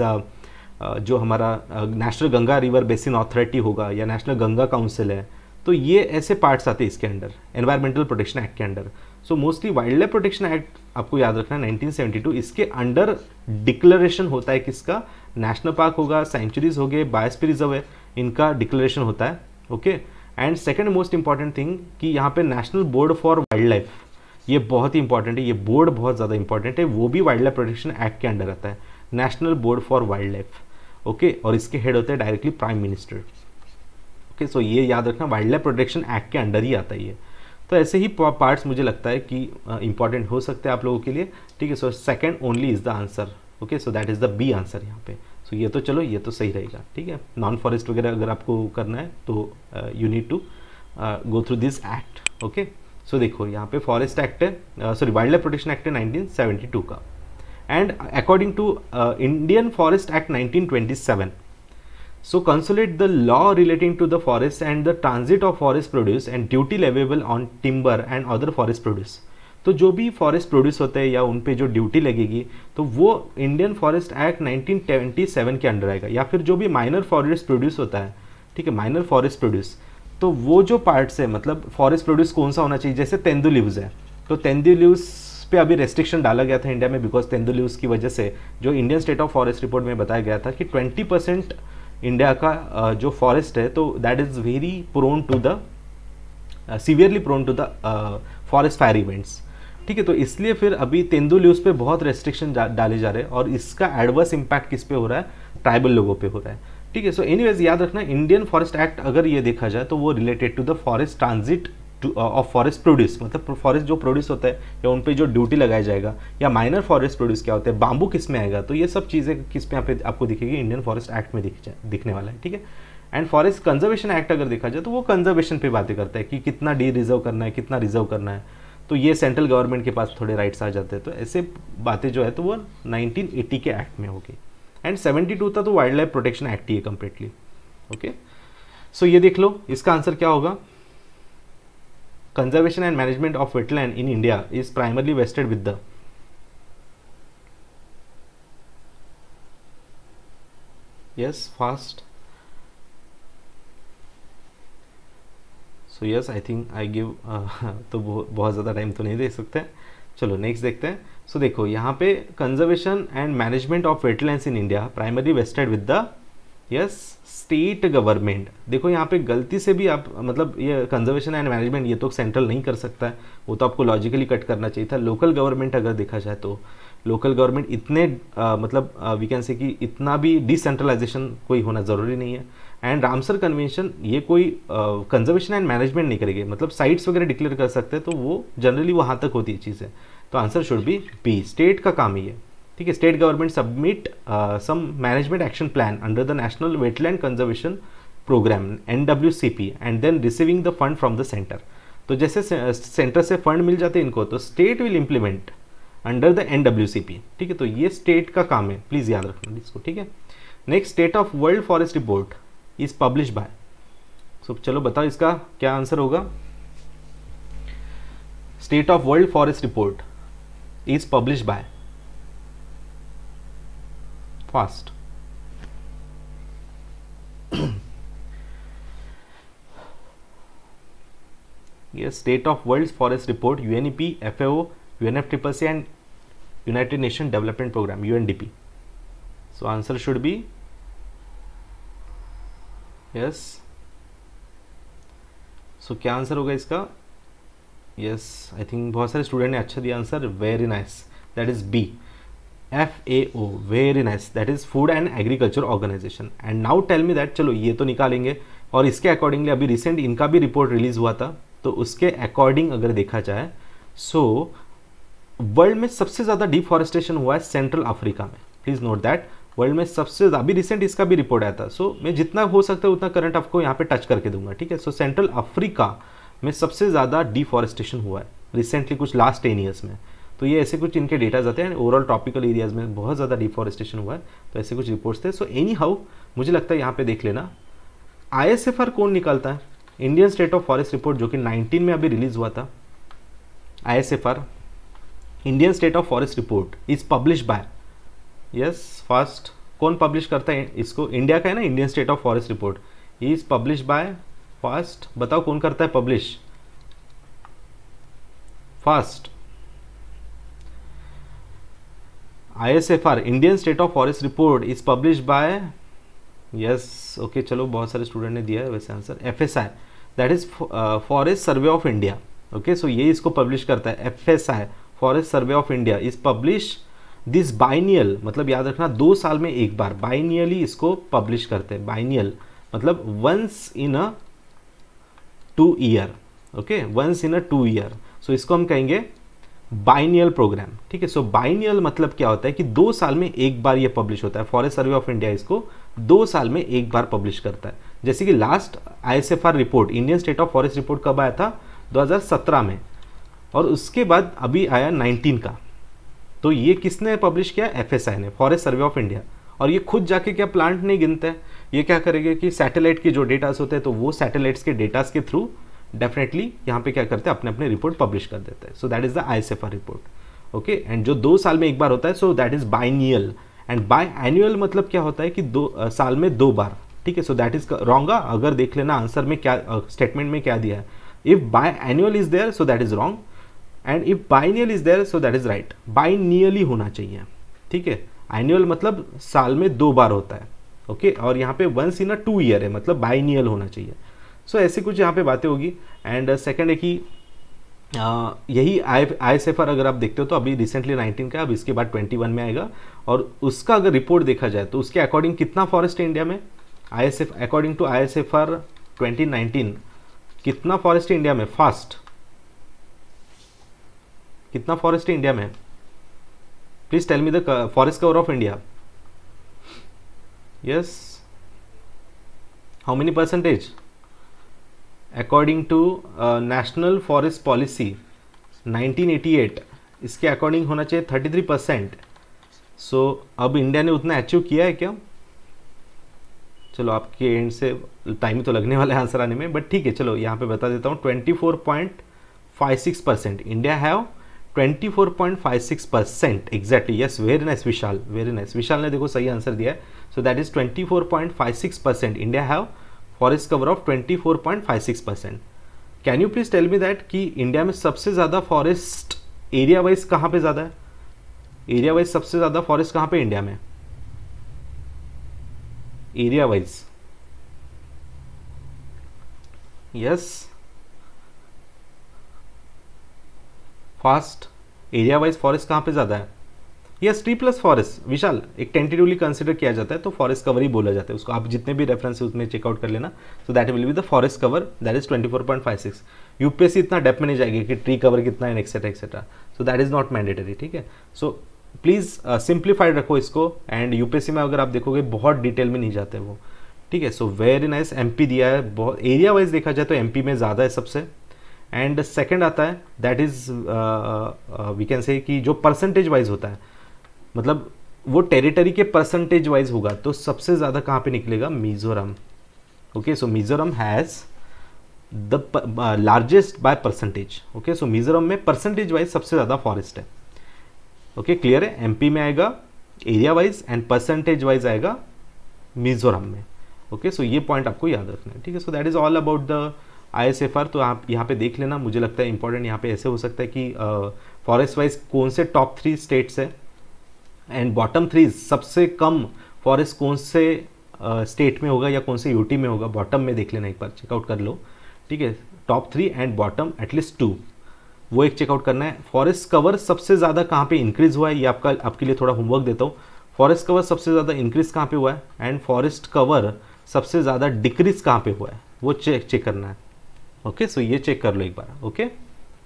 जो हमारा national Ganga river basin authority होगा या नेशनल गंगा काउंसिल है, तो ये ऐसे पार्ट्स आते हैं इसके अंडर, एनवायरमेंटल प्रोटेक्शन एक्ट के under. So mostly wildlife protection act आपको याद रखना है 1972, इसके अंडर डिक्लेरेशन होता है किसका, नेशनल पार्क होगा, सेंचुरीज हो गए, बायोस्फीयर रिजर्व है, इनका डिक्लेरेशन होता है, okay. And second most important thing कि यहाँ पे national board for wildlife, ये बहुत ही इंपॉर्टेंट है, ये बोर्ड बहुत ज़्यादा इंपॉर्टेंट है, वो भी वाइल्ड लाइफ प्रोटेक्शन एक्ट के अंडर आता है, national board for wildlife, okay. और इसके हेड होते हैं डायरेक्टली प्राइम मिनिस्टर, ओके। सो ये याद रखना, वाइल्ड लाइफ प्रोटेक्शन एक्ट के अंडर ही आता है ये। तो ऐसे ही पार्ट्स मुझे लगता है कि इंपॉर्टेंट हो सकते हैं आप लोगों के लिए, ठीक है। So second only is the answer, okay. So that is the B answer यहाँ पे। सो ये तो चलो ये तो सही रहेगा, ठीक है। नॉन फॉरेस्ट वगैरह अगर आपको करना है तो you need to go through this act, okay. So देखो यहाँ पे फॉरेस्ट एक्ट है, sorry wildlife protection act है 1972 का, and according to Indian forest act 1927 so consolidate the law relating to the forest and the transit of forest produce and duty leviable on timber and other forest produce। तो जो भी forest produce होते हैं या उन पर जो duty लगेगी तो वो Indian Forest Act 1927 के अंडर आएगा, या फिर जो भी minor forest produce होता है, ठीक है, minor forest produce, तो वो जो parts है मतलब forest produce कौन सा होना चाहिए, जैसे तेंदू लीव्स है तो तेंदू लीव्स पे अभी रेस्ट्रिक्शन डाला गया था इंडिया में बिकॉज तेंदू लीव्स की वजह से, जो Indian state of forest report में बताया गया था कि 20% इंडिया का जो फॉरेस्ट है तो that is very prone to the severely prone to the forest fire events. ठीक है। तो इसलिए फिर अभी तेंदुल यूज़ पे बहुत रेस्ट्रिक्शन डाले जा रहे हैं और इसका एडवर्स इम्पैक्ट किस पे हो रहा है, ट्राइबल लोगों पे हो रहा है, ठीक है। सो एनीवेज याद रखना, इंडियन फॉरेस्ट एक्ट अगर ये देखा जाए तो वो related to the forest transit of forest produce, मतलब फॉरेस्ट जो प्रोड्यूस होता है या उन पर जो ड्यूटी लगाया जाएगा, या माइनर फॉरेस्ट प्रोड्यूस क्या होता है, बाम्बू किस में आएगा, तो ये सब चीज़ें किस पे यहाँ पे आपको दिखेगी, इंडियन फॉरेस्ट एक्ट में दिखने वाला है, ठीक है। एंड फॉरेस्ट कंजर्वेशन एक्ट अगर देखा जाए तो वो कंजर्वेशन पे बातें करता है कि कितना डी रिजर्व करना है, कितना रिजर्व करना है, तो ये सेंट्रल गवर्नमेंट के पास थोड़े राइट्स आ जाते हैं। तो ऐसे बातें जो है तो वो 1980 के एक्ट में होगी। एंड 72 था तो वाइल्ड लाइफ प्रोटेक्शन एक्ट ही है कम्प्लीटली, ओके। सो ये देख लो, इसका आंसर क्या होगा, conservation and management of wetland in India is primarily vested with the yes fast. So yes I think I give, तो बहुत ज़्यादा टाइम तो नहीं दे सकते, चलो नेक्स्ट देखते हैं। सो देखो यहाँ पे conservation and management of wetlands in India primary vested with the yes state government. देखो यहाँ पे गलती से भी आप, मतलब ये कंजर्वेशन एंड मैनेजमेंट ये तो सेंट्रल नहीं कर सकता है, वो तो आपको लॉजिकली कट करना चाहिए था। लोकल गवर्नमेंट अगर देखा जाए तो लोकल गवर्नमेंट इतने मतलब वी कैन से कि इतना भी डिसेंट्रलाइजेशन कोई होना ज़रूरी नहीं है। एंड रामसर कन्वेंशन ये कोई कंजर्वेशन एंड मैनेजमेंट नहीं करेगी, मतलब साइट्स वगैरह डिक्लेयर कर सकते हैं, तो वो जनरली वहाँ तक होती है चीज़ें। तो answer should be B, state का काम ही है, ठीक है। State government submit some management action plan under the national wetland conservation programme NWCP and then receiving the fund from the centre. तो जैसे सेंटर से फंड मिल जाते हैं इनको, तो state will implement under the NWCP, ठीक है। तो ये स्टेट का काम है, प्लीज़ याद रखना इसको, ठीक है। Next, state of world forest report is publish by, so चलो बताओ इसका क्या आंसर होगा, state of world forest report is publish by fast. ये state of world forest report UNEP, FAO, UNFCCC and United nation development programme UNDP। So answer should be yes, so क्या answer होगा इसका, yes I think बहुत सारे student ने अच्छा दिया answer, very nice, that is B, FAO, very nice, that is food and agriculture organisation. And now tell me that, चलो ये तो निकालेंगे, और इसके अकॉर्डिंगली अभी रिसेंट इनका भी रिपोर्ट रिलीज हुआ था, तो उसके अकॉर्डिंग अगर देखा जाए सो वर्ल्ड में सबसे ज़्यादा डिफॉरेस्टेशन हुआ है सेंट्रल अफ्रीका में, प्लीज़ नोट दैट, वर्ल्ड में सबसे ज़्यादा, अभी रिसेंट इसका भी रिपोर्ट आया था। सो मैं जितना हो सकता है उतना करंट आपको यहाँ पे टच करके दूंगा, ठीक है। सो सेंट्रल अफ्रीका में सबसे ज़्यादा डिफॉरेस्टेशन हुआ है रिसेंटली, कुछ लास्ट 10 ईयर्स में, तो ये ऐसे कुछ इनके डेटा आते हैं। ओवरऑल ट्रॉपिकल एरियाज में बहुत ज़्यादा डिफॉरेस्टेशन हुआ है, तो ऐसे कुछ रिपोर्ट्स थे। सो एनी हाउ मुझे लगता है यहाँ पे देख लेना, ISFR कौन निकालता है, Indian state of forest report, जो कि 19 में अभी रिलीज हुआ था। ISFR Indian state of forest report is publish by, yes fast, कौन पब्लिश करता है इसको, इंडिया का है ना, Indian state of forest report is publish by fast, बताओ कौन करता है publish fast. ISFR Indian state of forest report is publish by, yes okay, चलो बहुत सारे स्टूडेंट ने दिया है वैसे answer, FSI that is forest survey of India, okay. सो ये इसको पब्लिश करता है FSI, forest survey of India is publish this biennial, मतलब याद रखना 2 साल में एक बार बाइनियली इसको पब्लिश करते हैं, बाइनियल मतलब once in a 2 year, okay, once in a 2 year, so इसको हम कहेंगे बाइनियल प्रोग्राम, ठीक है। सो बाइनियल मतलब क्या होता है कि 2 साल में एक बार ये पब्लिश होता है, फॉरेस्ट सर्वे ऑफ इंडिया इसको 2 साल में एक बार पब्लिश करता है। जैसे कि last ISFR report Indian state of forest report कब आया था, 2017 में, और उसके बाद अभी आया 19 का, तो ये किसने पब्लिश किया, FSI ने, फॉरेस्ट सर्वे ऑफ इंडिया। और ये खुद जाके क्या प्लांट नहीं गिनते, ये क्या करेंगे कि सैटेलाइट के जो डेटास होते हैं, तो वो सैटेलाइट्स के डेटास के थ्रू डेफिनेटली यहाँ पे क्या करते हैं, अपने अपने रिपोर्ट पब्लिश कर देते हैं। So that is the ISFR report, okay. And जो 2 साल में एक बार होता है, so that is biennial. And biannual मतलब क्या होता है कि 2 साल में 2 बार, ठीक है। सो दैट इज रॉन्ग, अगर देख लेना आंसर में क्या, स्टेटमेंट में क्या दिया है, if biannual is there so that is wrong, and if biennial is there so that is right, biennially होना चाहिए, ठीक है। एनुअल मतलब साल में 2 बार होता है, ओके, और यहाँ पे वंस इन अ 2 ईयर है, मतलब बाइनियल होना चाहिए। सो ऐसी कुछ यहाँ पे बातें होगी। एंड सेकंड है कि यही आई एस एफ आर अगर आप देखते हो तो अभी रिसेंटली 19 का, अब इसके बाद 21 में आएगा, और उसका अगर रिपोर्ट देखा जाए तो उसके अकॉर्डिंग कितना फॉरेस्ट है इंडिया में, अकॉर्डिंग टू ISFR 2019 कितना फॉरेस्ट है इंडिया में, फास्ट कितना फॉरेस्ट है इंडिया में, please tell me the forest cover of India. Yes, how many percentage according to national forest policy 1988, इसके अकॉर्डिंग होना चाहिए 33%. सो अब इंडिया ने उतना अचीव किया है क्या? चलो आपके एंड से टाइम तो लगने वाला है आंसर आने में, बट ठीक है चलो यहाँ पे बता देता हूँ 24.56% India have 24.56% exactly. Yes, very nice Vishal, very nice Vishal ने देखो सही आंसर दिया है. So that is 24.56% India have forest cover of 24.56%. Can you please tell me that कि इंडिया में सबसे ज़्यादा फॉरेस्ट एरिया वाइज कहाँ पे ज़्यादा है, एरिया वाइज सबसे ज़्यादा फॉरेस्ट कहाँ पे इंडिया में, area wise? Yes fast, area wise forest कहाँ पे ज़्यादा है? Yes, tree plus forest Vishal एक टेंटेटिवली कंसिडर किया जाता है तो फॉरेस्ट कवर ही बोला जाता है उसको. आप जितने भी रेफरेंस उसमें चेकआउट कर लेना. So that will be the forest cover, that is 24.56. UPSC इतना डेप्थ में नहीं जाएगी कि ट्री कवर कितना है etcetera etcetera. So that is not mandatory. ठीक है, सो प्लीज़ सिंप्लीफाइड रखो इसको. एंड यूपीएससी में अगर आप देखोगे बहुत डिटेल में नहीं जाते वो. ठीक है, सो वेरी नाइस. एमपी दिया है, बहुत एरिया वाइज देखा जाए तो एमपी में ज़्यादा है सबसे. एंड सेकेंड आता है that is we can say कि जो परसेंटेज वाइज होता है, मतलब वो टेरिटरी के परसेंटेज वाइज होगा तो सबसे ज़्यादा कहाँ पे निकलेगा, Mizoram. Okay, so Mizoram has the largest by percentage. Okay, so Mizoram में परसेंटेज वाइज सबसे ज़्यादा फॉरेस्ट है. ओके, क्लियर है. एमपी में आएगा area wise and percentage wise आएगा मिजोरम में. ओके, सो ये पॉइंट आपको याद रखना है. ठीक है, so that is all about the ISFR. तो आप यहाँ पे देख लेना, मुझे लगता है इंपॉर्टेंट यहाँ पे ऐसे हो सकता है कि फॉरेस्ट वाइज कौन से टॉप 3 स्टेट्स है एंड बॉटम 3 सबसे कम फॉरेस्ट कौन से स्टेट में होगा या कौन से यूटी में होगा. बॉटम में देख लेना, एक बार चेकआउट कर लो. ठीक है, टॉप 3 एंड बॉटम एटलीस्ट 2 वो एक चेकआउट करना है. फॉरेस्ट कवर सबसे ज़्यादा कहाँ पे इंक्रीज़ हुआ है, ये आपका आपके लिए थोड़ा होमवर्क देता हूँ. फॉरेस्ट कवर सबसे ज़्यादा इंक्रीज़ कहाँ पे हुआ है एंड फॉरेस्ट कवर सबसे ज़्यादा डिक्रीज़ कहाँ पे हुआ है वो चेक करना है. ओके, सो ये चेक कर लो एक बार. Okay,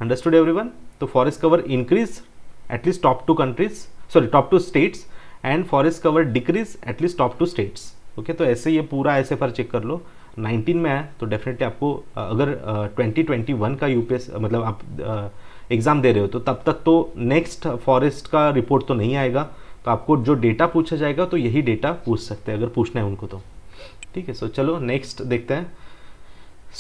understood everyone. तो forest cover increase at least top 2 countries, sorry top 2 states, and forest cover decrease at least top 2 states. Okay, तो ऐसे ये पूरा ऐसे पर चेक कर लो. 19 में है तो डेफिनेटली आपको अगर 2021 का यूपीएस मतलब आप एग्ज़ाम दे रहे हो तो तब तक तो नेक्स्ट फॉरेस्ट का रिपोर्ट तो नहीं आएगा, तो आपको जो डेटा पूछा जाएगा तो यही डेटा पूछ सकते हैं अगर पूछना है उनको तो. ठीक है, सो चलो नेक्स्ट देखते हैं.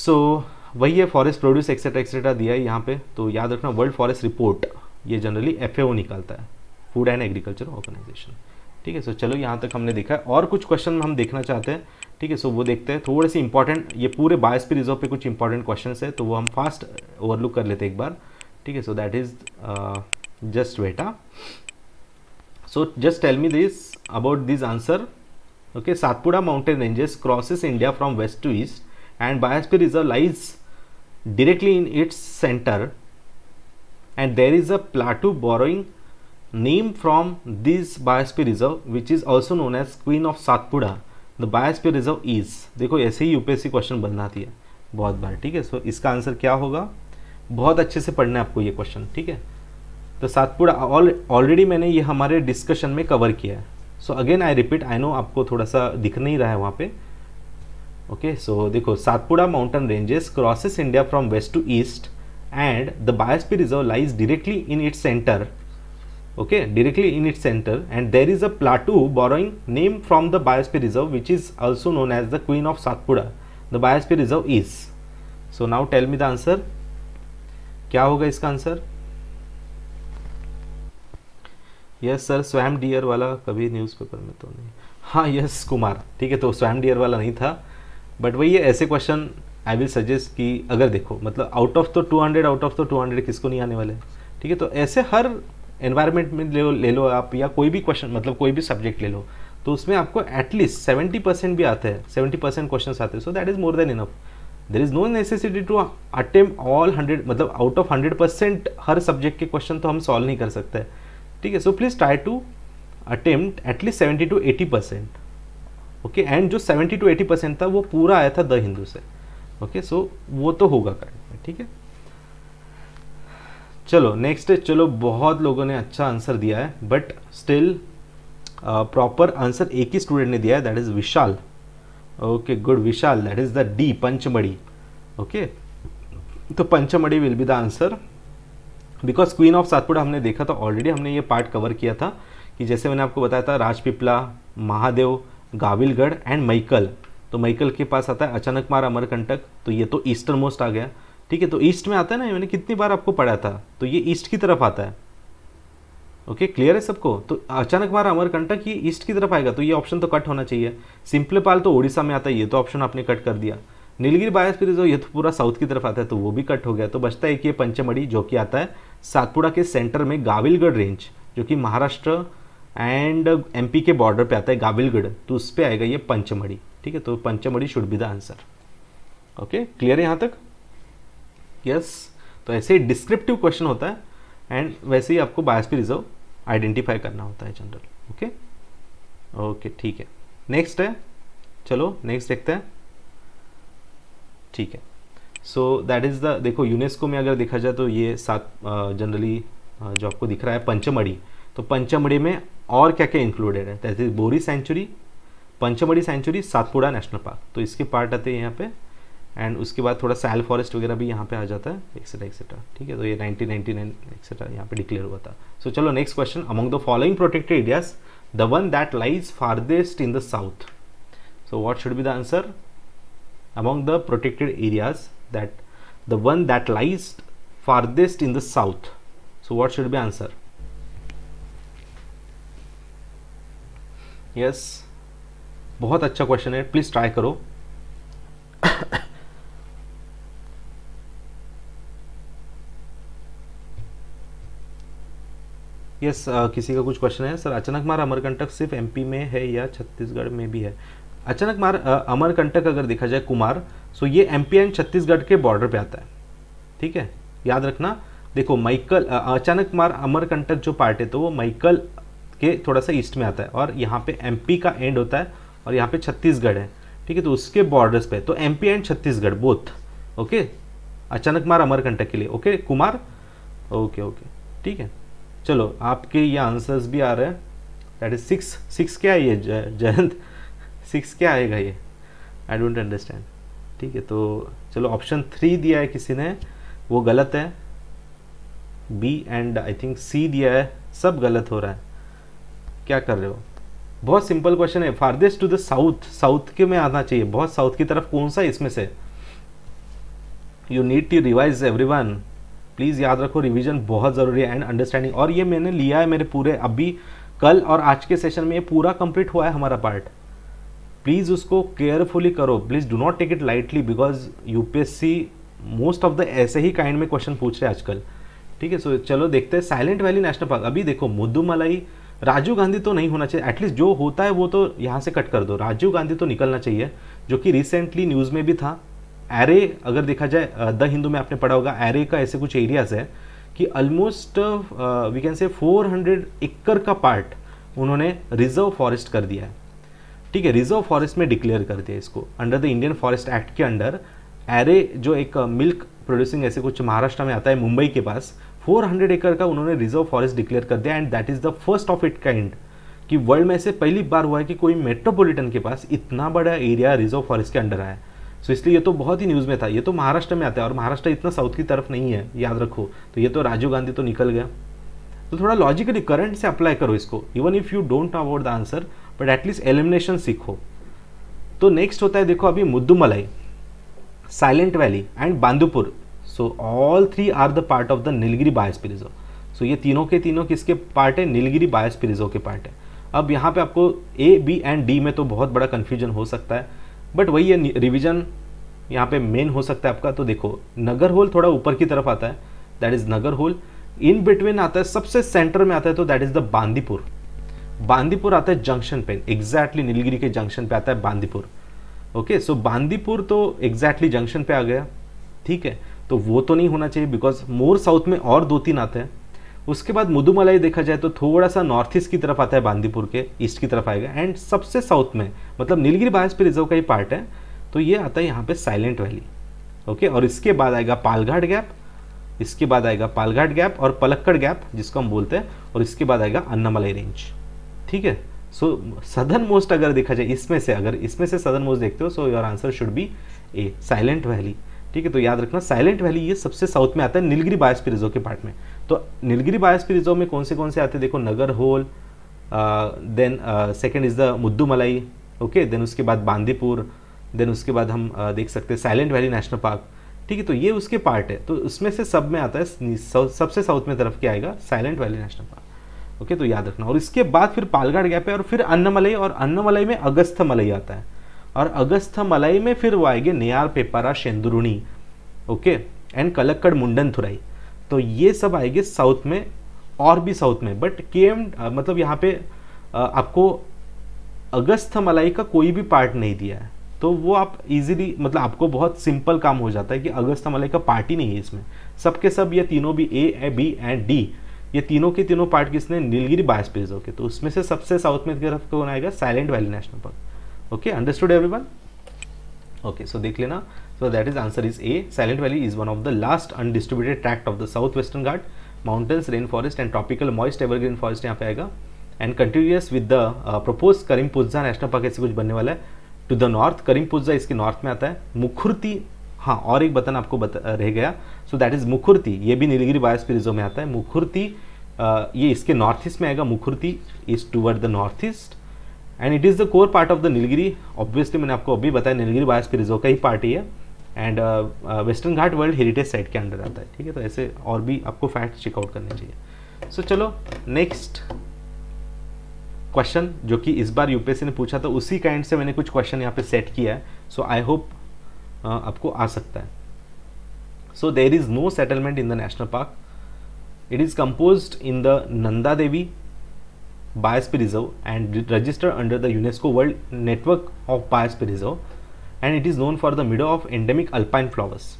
सो वही है फॉरेस्ट प्रोड्यूस एक्सेट्रा एक्सेट्रा दिया है यहाँ पे. तो याद रखना वर्ल्ड फॉरेस्ट रिपोर्ट ये जनरली FAO निकालता है, फूड एंड एग्रीकल्चर ऑर्गेनाइजेशन. ठीक है, सो चलो यहाँ तक हमने देखा है और कुछ क्वेश्चन हम देखना चाहते हैं. ठीक है, सो वो देखते हैं थोड़े से इंपॉर्टेंट. ये पूरे बायोस्फीयर रिजर्व पे कुछ इंपॉर्टेंट क्वेश्चन है तो वो हम फास्ट ओवरलुक कर लेते हैं एक बार. ठीक है, सो दैट इज जस्ट बेटा. So just tell me this about this answer. Okay, Satpura mountain ranges crosses India from west to east and biosphere reserve lies directly in its center and there is a plateau borrowing name from this biosphere reserve which is also known as Queen of Satpura. The biosphere reserve is. देखो ऐसे ही UPSC question बनाती है बहुत बार. ठीक है, सो इसका answer क्या होगा, बहुत अच्छे से पढ़ना है आपको ये क्वेश्चन. ठीक है, तो सातपुड़ा ऑलरेडी मैंने ये हमारे डिस्कशन में कवर किया है. So again I repeat, I know आपको थोड़ा सा दिख नहीं रहा है वहाँ पे. ओके, सो देखो Satpura mountain ranges crosses India from west to east and the biosphere reserve lies directly in its centre. Okay, directly in its centre and there is a plateau borrowing name from the biosphere reserve which is also known as the queen of Satpura. The biosphere reserve is. So now tell me the answer क्या होगा इसका answer. Yes sir, स्वयं dear वाला कभी newspaper में तो नहीं. हाँ यस कुमार, ठीक है, तो स्वयं डियर वाला नहीं था बट वही है. ऐसे क्वेश्चन आई विल सजेस्ट कि अगर देखो मतलब आउट ऑफ तो 200 किसको नहीं आने वाले. ठीक है, तो ऐसे हर एनवायरनमेंट में ले लो आप, या कोई भी क्वेश्चन मतलब कोई भी सब्जेक्ट ले लो तो उसमें आपको एटलीस्ट 70% भी आते हैं, 70% क्वेश्चन आते हैं. So that is more than enough. There is no necessity to attempt all 100, मतलब आउट ऑफ 100% हर सब्जेक्ट के क्वेश्चन तो हम सॉल्व नहीं कर सकते हैं, ठीक है. So please try to attempt at least 70 to 80%, okay. And जो 70 to 80% था वो पूरा आया था द हिंदू से, ओके. सो वो तो होगा करेक्ट में, ठीक है. चलो नेक्स्ट है. चलो बहुत लोगों ने अच्छा आंसर दिया है बट स्टिल प्रॉपर आंसर एक ही स्टूडेंट ने दिया है, that is Vishal. Okay good Vishal, that is the D Pachmarhi. Okay तो Pachmarhi will be the answer because queen of Satpura हमने देखा था ऑलरेडी, हमने ये पार्ट कवर किया था कि जैसे मैंने आपको बताया था राजपिपला, महादेव, गाविलगढ़ एंड मैकल. तो मैकल के पास आता है अचानकमार अमरकंटक, तो ये तो ईस्टर्न मोस्ट आ गया, ठीक है. तो ईस्ट में आता है ना, मैंने कितनी बार आपको पढ़ा था, तो ये ईस्ट की तरफ आता है. ओके क्लियर है सबको. तो अचानकमार अमरकंटक ये ईस्ट की तरफ आएगा, तो ये ऑप्शन तो कट होना चाहिए. सिम्पलेपाल तो उड़ीसा में आता है, ये तो ऑप्शन आपने कट कर दिया. नीलगिरी बायोस्फीयर रिजर्व ये तो पूरा साउथ की तरफ आता है, तो वो भी कट हो गया. तो बचता है कि ये पंचमढ़ी जो कि आता है सातपुड़ा के सेंटर में, गाविलगढ़ रेंज जो कि महाराष्ट्र एंड एमपी के बॉर्डर पे आता है गाविलगढ़, तो उस पर आएगा ये पंचमढ़ी, ठीक है. तो Pachmarhi should be the answer. Okay clear है यहाँ तक? यस तो ऐसे ही डिस्क्रिप्टिव क्वेश्चन होता है एंड वैसे ही आपको बायोस्फीयर रिजर्व आइडेंटिफाई करना होता है जनरल. ओके ओके ठीक है. नेक्स्ट है, चलो नेक्स्ट देखते हैं, ठीक है. सो दैट इज़ द, देखो यूनेस्को में अगर देखा जाए तो ये सात जनरली जो आपको दिख रहा है पंचमढ़ी, तो पंचमढ़ी में और क्या क्या इंक्लूडेड है, that is Bori sanctuary, Pachmarhi sanctuary, Satpura national park, तो इसके पार्ट आते हैं यहाँ पे. एंड उसके बाद थोड़ा सैल फॉरेस्ट वगैरह भी यहाँ पे आ जाता है एक्सेट्रा एक्सेट्रा, ठीक है. तो ये 1999 एक्सेट्रा यहाँ पे डिक्लेयर हुआ था. सो चलो next question. Among the following protected areas the one that lies farthest in the south, so what should be the answer? Among the protected areas that the one that lies farthest in the south, so what should be answer? Yes बहुत अच्छा question है, please try करो. Yes किसी का कुछ question है sir? Achanakmar Amarkantak सिर्फ MP में है या छत्तीसगढ़ में भी है? अचानकमार अमरकंटक अगर देखा जाए कुमार, सो ये एमपी एंड छत्तीसगढ़ के बॉर्डर पे आता है, ठीक है याद रखना. देखो मैकल अचानकमार अमरकंटक जो पार्ट है तो वो मैकल के थोड़ा सा ईस्ट में आता है और यहाँ पे एमपी का एंड होता है और यहाँ पे छत्तीसगढ़ है, ठीक है. तो उसके बॉर्डर्स पे तो MP and Chhattisgarh both, okay Achanakmar Amarkantak के लिए. ओके कुमार, ओके ओके ठीक है. चलो आपके ये आंसर्स भी आ रहे हैं, दैट इज 6 क्या है ये जयंत, 6 क्या आएगा ये, आई डोंट अंडरस्टैंड, ठीक है. तो चलो ऑप्शन 3 दिया है किसी ने, वो गलत है. B and I think C दिया है, सब गलत हो रहा है, क्या कर रहे हो? बहुत सिंपल क्वेश्चन है, farthest to the south, south के में आना चाहिए, बहुत साउथ की तरफ कौन सा इसमें से? You need to revise everyone, please याद रखो रिवीजन बहुत ज़रूरी है एंड अंडरस्टैंडिंग. और ये मैंने लिया है मेरे पूरे, अभी कल और आज के सेशन में ये पूरा कंप्लीट हुआ है हमारा पार्ट, प्लीज़ उसको केयरफुली करो, please do not take it lightly because UPSC most of the ऐसे ही काइंड में क्वेश्चन पूछ रहे हैं आजकल, ठीक है. सो चलो देखते हैं साइलेंट वैली नेशनल पार्क. अभी देखो मुद्दुमलाई, राजीव गांधी तो नहीं होना चाहिए, एटलीस्ट जो होता है वो तो यहाँ से कट कर दो, राजीव गांधी तो निकलना चाहिए जो कि रिसेंटली न्यूज़ में भी था. एरे अगर देखा जाए द हिंदू में आपने पढ़ा होगा, एरे का ऐसे कुछ एरियाज है कि ऑलमोस्ट वी कैन से 400 एकड़ का पार्ट उन्होंने रिजर्व फॉरेस्ट कर दिया है, ठीक है. रिजर्व फॉरेस्ट में डिक्लेयर कर दिया इसको under the Indian forest act के अंडर. एरे जो एक मिल्क प्रोड्यूसिंग ऐसे कुछ महाराष्ट्र में आता है मुंबई के पास, 400 एकड़ का उन्होंने रिजर्व फॉरेस्ट डिक्लेयर कर दिया and that is the first of it kind कि वर्ल्ड में से पहली बार हुआ है कि कोई मेट्रोपोलिटन के पास इतना बड़ा एरिया रिजर्व फॉरेस्ट के अंडर आया है. सो इसलिए ये तो बहुत ही न्यूज़ में था, ये तो महाराष्ट्र में आता है और महाराष्ट्र इतना साउथ की तरफ नहीं है याद रखो, तो ये तो राजीव गांधी तो निकल गया. तो थोड़ा लॉजिकली करंट से अप्लाई करो इसको, even if you don't know about the answer but at least elimination सीखो. तो नेक्स्ट होता है देखो अभी Mudumalai, silent valley and Bandipur, so all three are the part of the Nilgiri biosphere reserve. सो ये तीनों के तीनों किसके पार्ट है? नीलगिरी बायोस्फीयर रिजर्व के पार्ट है. अब यहाँ पे आपको ए बी एंड डी में तो बहुत बड़ा कन्फ्यूजन हो सकता है बट वही है, रिविजन यहाँ पे मेन हो सकता है आपका. तो देखो नगर होल थोड़ा ऊपर की तरफ आता है, that is Nagarhole, in between आता है, सबसे सेंटर में आता है तो that is the Bandipur. Bandipur आता है जंक्शन पे, एग्जैक्टली नीलगिरी के जंक्शन पे आता है बांदीपुर, ओके, सो बांदीपुर तो एग्जैक्टली जंक्शन पे आ गया, ठीक है, तो वो तो नहीं होना चाहिए बिकॉज मोर साउथ में और दो तीन आते हैं। उसके बाद मुदुमलाई देखा जाए तो थोड़ा सा नॉर्थ ईस्ट की तरफ आता है, बांदीपुर के ईस्ट की तरफ आएगा, एंड सबसे साउथ में मतलब नीलगिरी बायोस्फीयर रिजर्व का ही पार्ट है, तो ये आता है यहाँ पे साइलेंट वैली, ओके। और इसके बाद आएगा पालघाट गैप, इसके बाद आएगा पालघाट गैप और पलक्कड़ गैप जिसको हम बोलते हैं, और इसके बाद आएगा अन्नामलाई रेंज, ठीक है। सो सदर्न मोस्ट अगर देखा जाए इसमें से, अगर इसमें से सदर्न मोस्ट देखते हो, so your answer should be A, silent valley, ठीक है। तो याद रखना साइलेंट वैली ये सबसे साउथ में आता है नीलगिरी बायोस्फीयर रिजर्व के पार्ट में। तो नीलगिरी बायोस्फीयर रिजर्व में कौन से आते हैं, देखो Nagarhole, then second is the Mudumalai, okay, then उसके बाद बांदीपुर, देन उसके बाद हम देख सकते हैं साइलेंट वैली नेशनल पार्क, ठीक है। तो ये उसके पार्ट है, तो उसमें से सब में आता है, सबसे साउथ में तरफ के आएगा silent valley national park, okay, तो याद रखना। और इसके बाद फिर पालघाट गैप है, और फिर अन्नामलई, और अन्नामलई में अगस्थ्यमलई आता है, और अगस्थ्यमलई में फिर वो आएंगे नेयार, पेपारा, शेंदुरुनी, ओके, एंड कलक्कड़, मुंडनथुराई। तो ये सब आएंगे साउथ में और भी साउथ में, बट केएम मतलब यहाँ पे आपको अगस्थ्यमलई का कोई भी पार्ट नहीं दिया है, तो वो आप इजीली मतलब आपको बहुत सिंपल काम हो जाता है कि अगस्थ्यमलई का पार्ट ही नहीं है इसमें, सबके सब ये तीनों भी ए, बी एंड डी, ये तीनों के तीनों पार्ट किसने, नीलगिरी बायोस्फीयर रिजर्व के, तो उसमें से सबसे साउथ में तरफ कौन आएगा, silent valley national park, okay. Understood everyone, okay, so देख लेना, so that is answer is A, silent valley is one of the last undistributed tract of the south western Ghat, mountains, rain forest and tropical moist evergreen forest यहाँ पे आएगा, and continuous with the propose Karimpuzha national park, ऐसे कुछ बनने वाला है to the north, करीमपुंजा इसके north में आता है, मुखुर्ती, हाँ और एक बताना आपको रह गया, सो दैट इज मुखुर्ती, ये भी नीलगिरी बायोस्फीयर रिजर्व में आता है, मुखुर्ती ये इसके नॉर्थ ईस्ट में आएगा, Mukurthi is toward the north east and it is the core part of the Nilgiri, obviously मैंने आपको अभी बताया नीलगिरी बायोस्फीयर रिजर्व का ही पार्ट ही है, and western Ghat world heritage site के अंडर आता है, ठीक है। तो ऐसे और भी आपको फैक्ट्स चेकआउट करने चाहिए। सो चलो नेक्स्ट क्वेश्चन, जो कि इस बार यूपीएससी ने पूछा था उसी काइंड से मैंने कुछ क्वेश्चन यहाँ पे सेट किया है, सो आई होप आपको आ सकता है। So there is no settlement in the national park, it is composed in the Nanda Devi biosphere reserve and registered under the UNESCO world network of biosphere reserve and it is known for the meadow of endemic alpine flowers.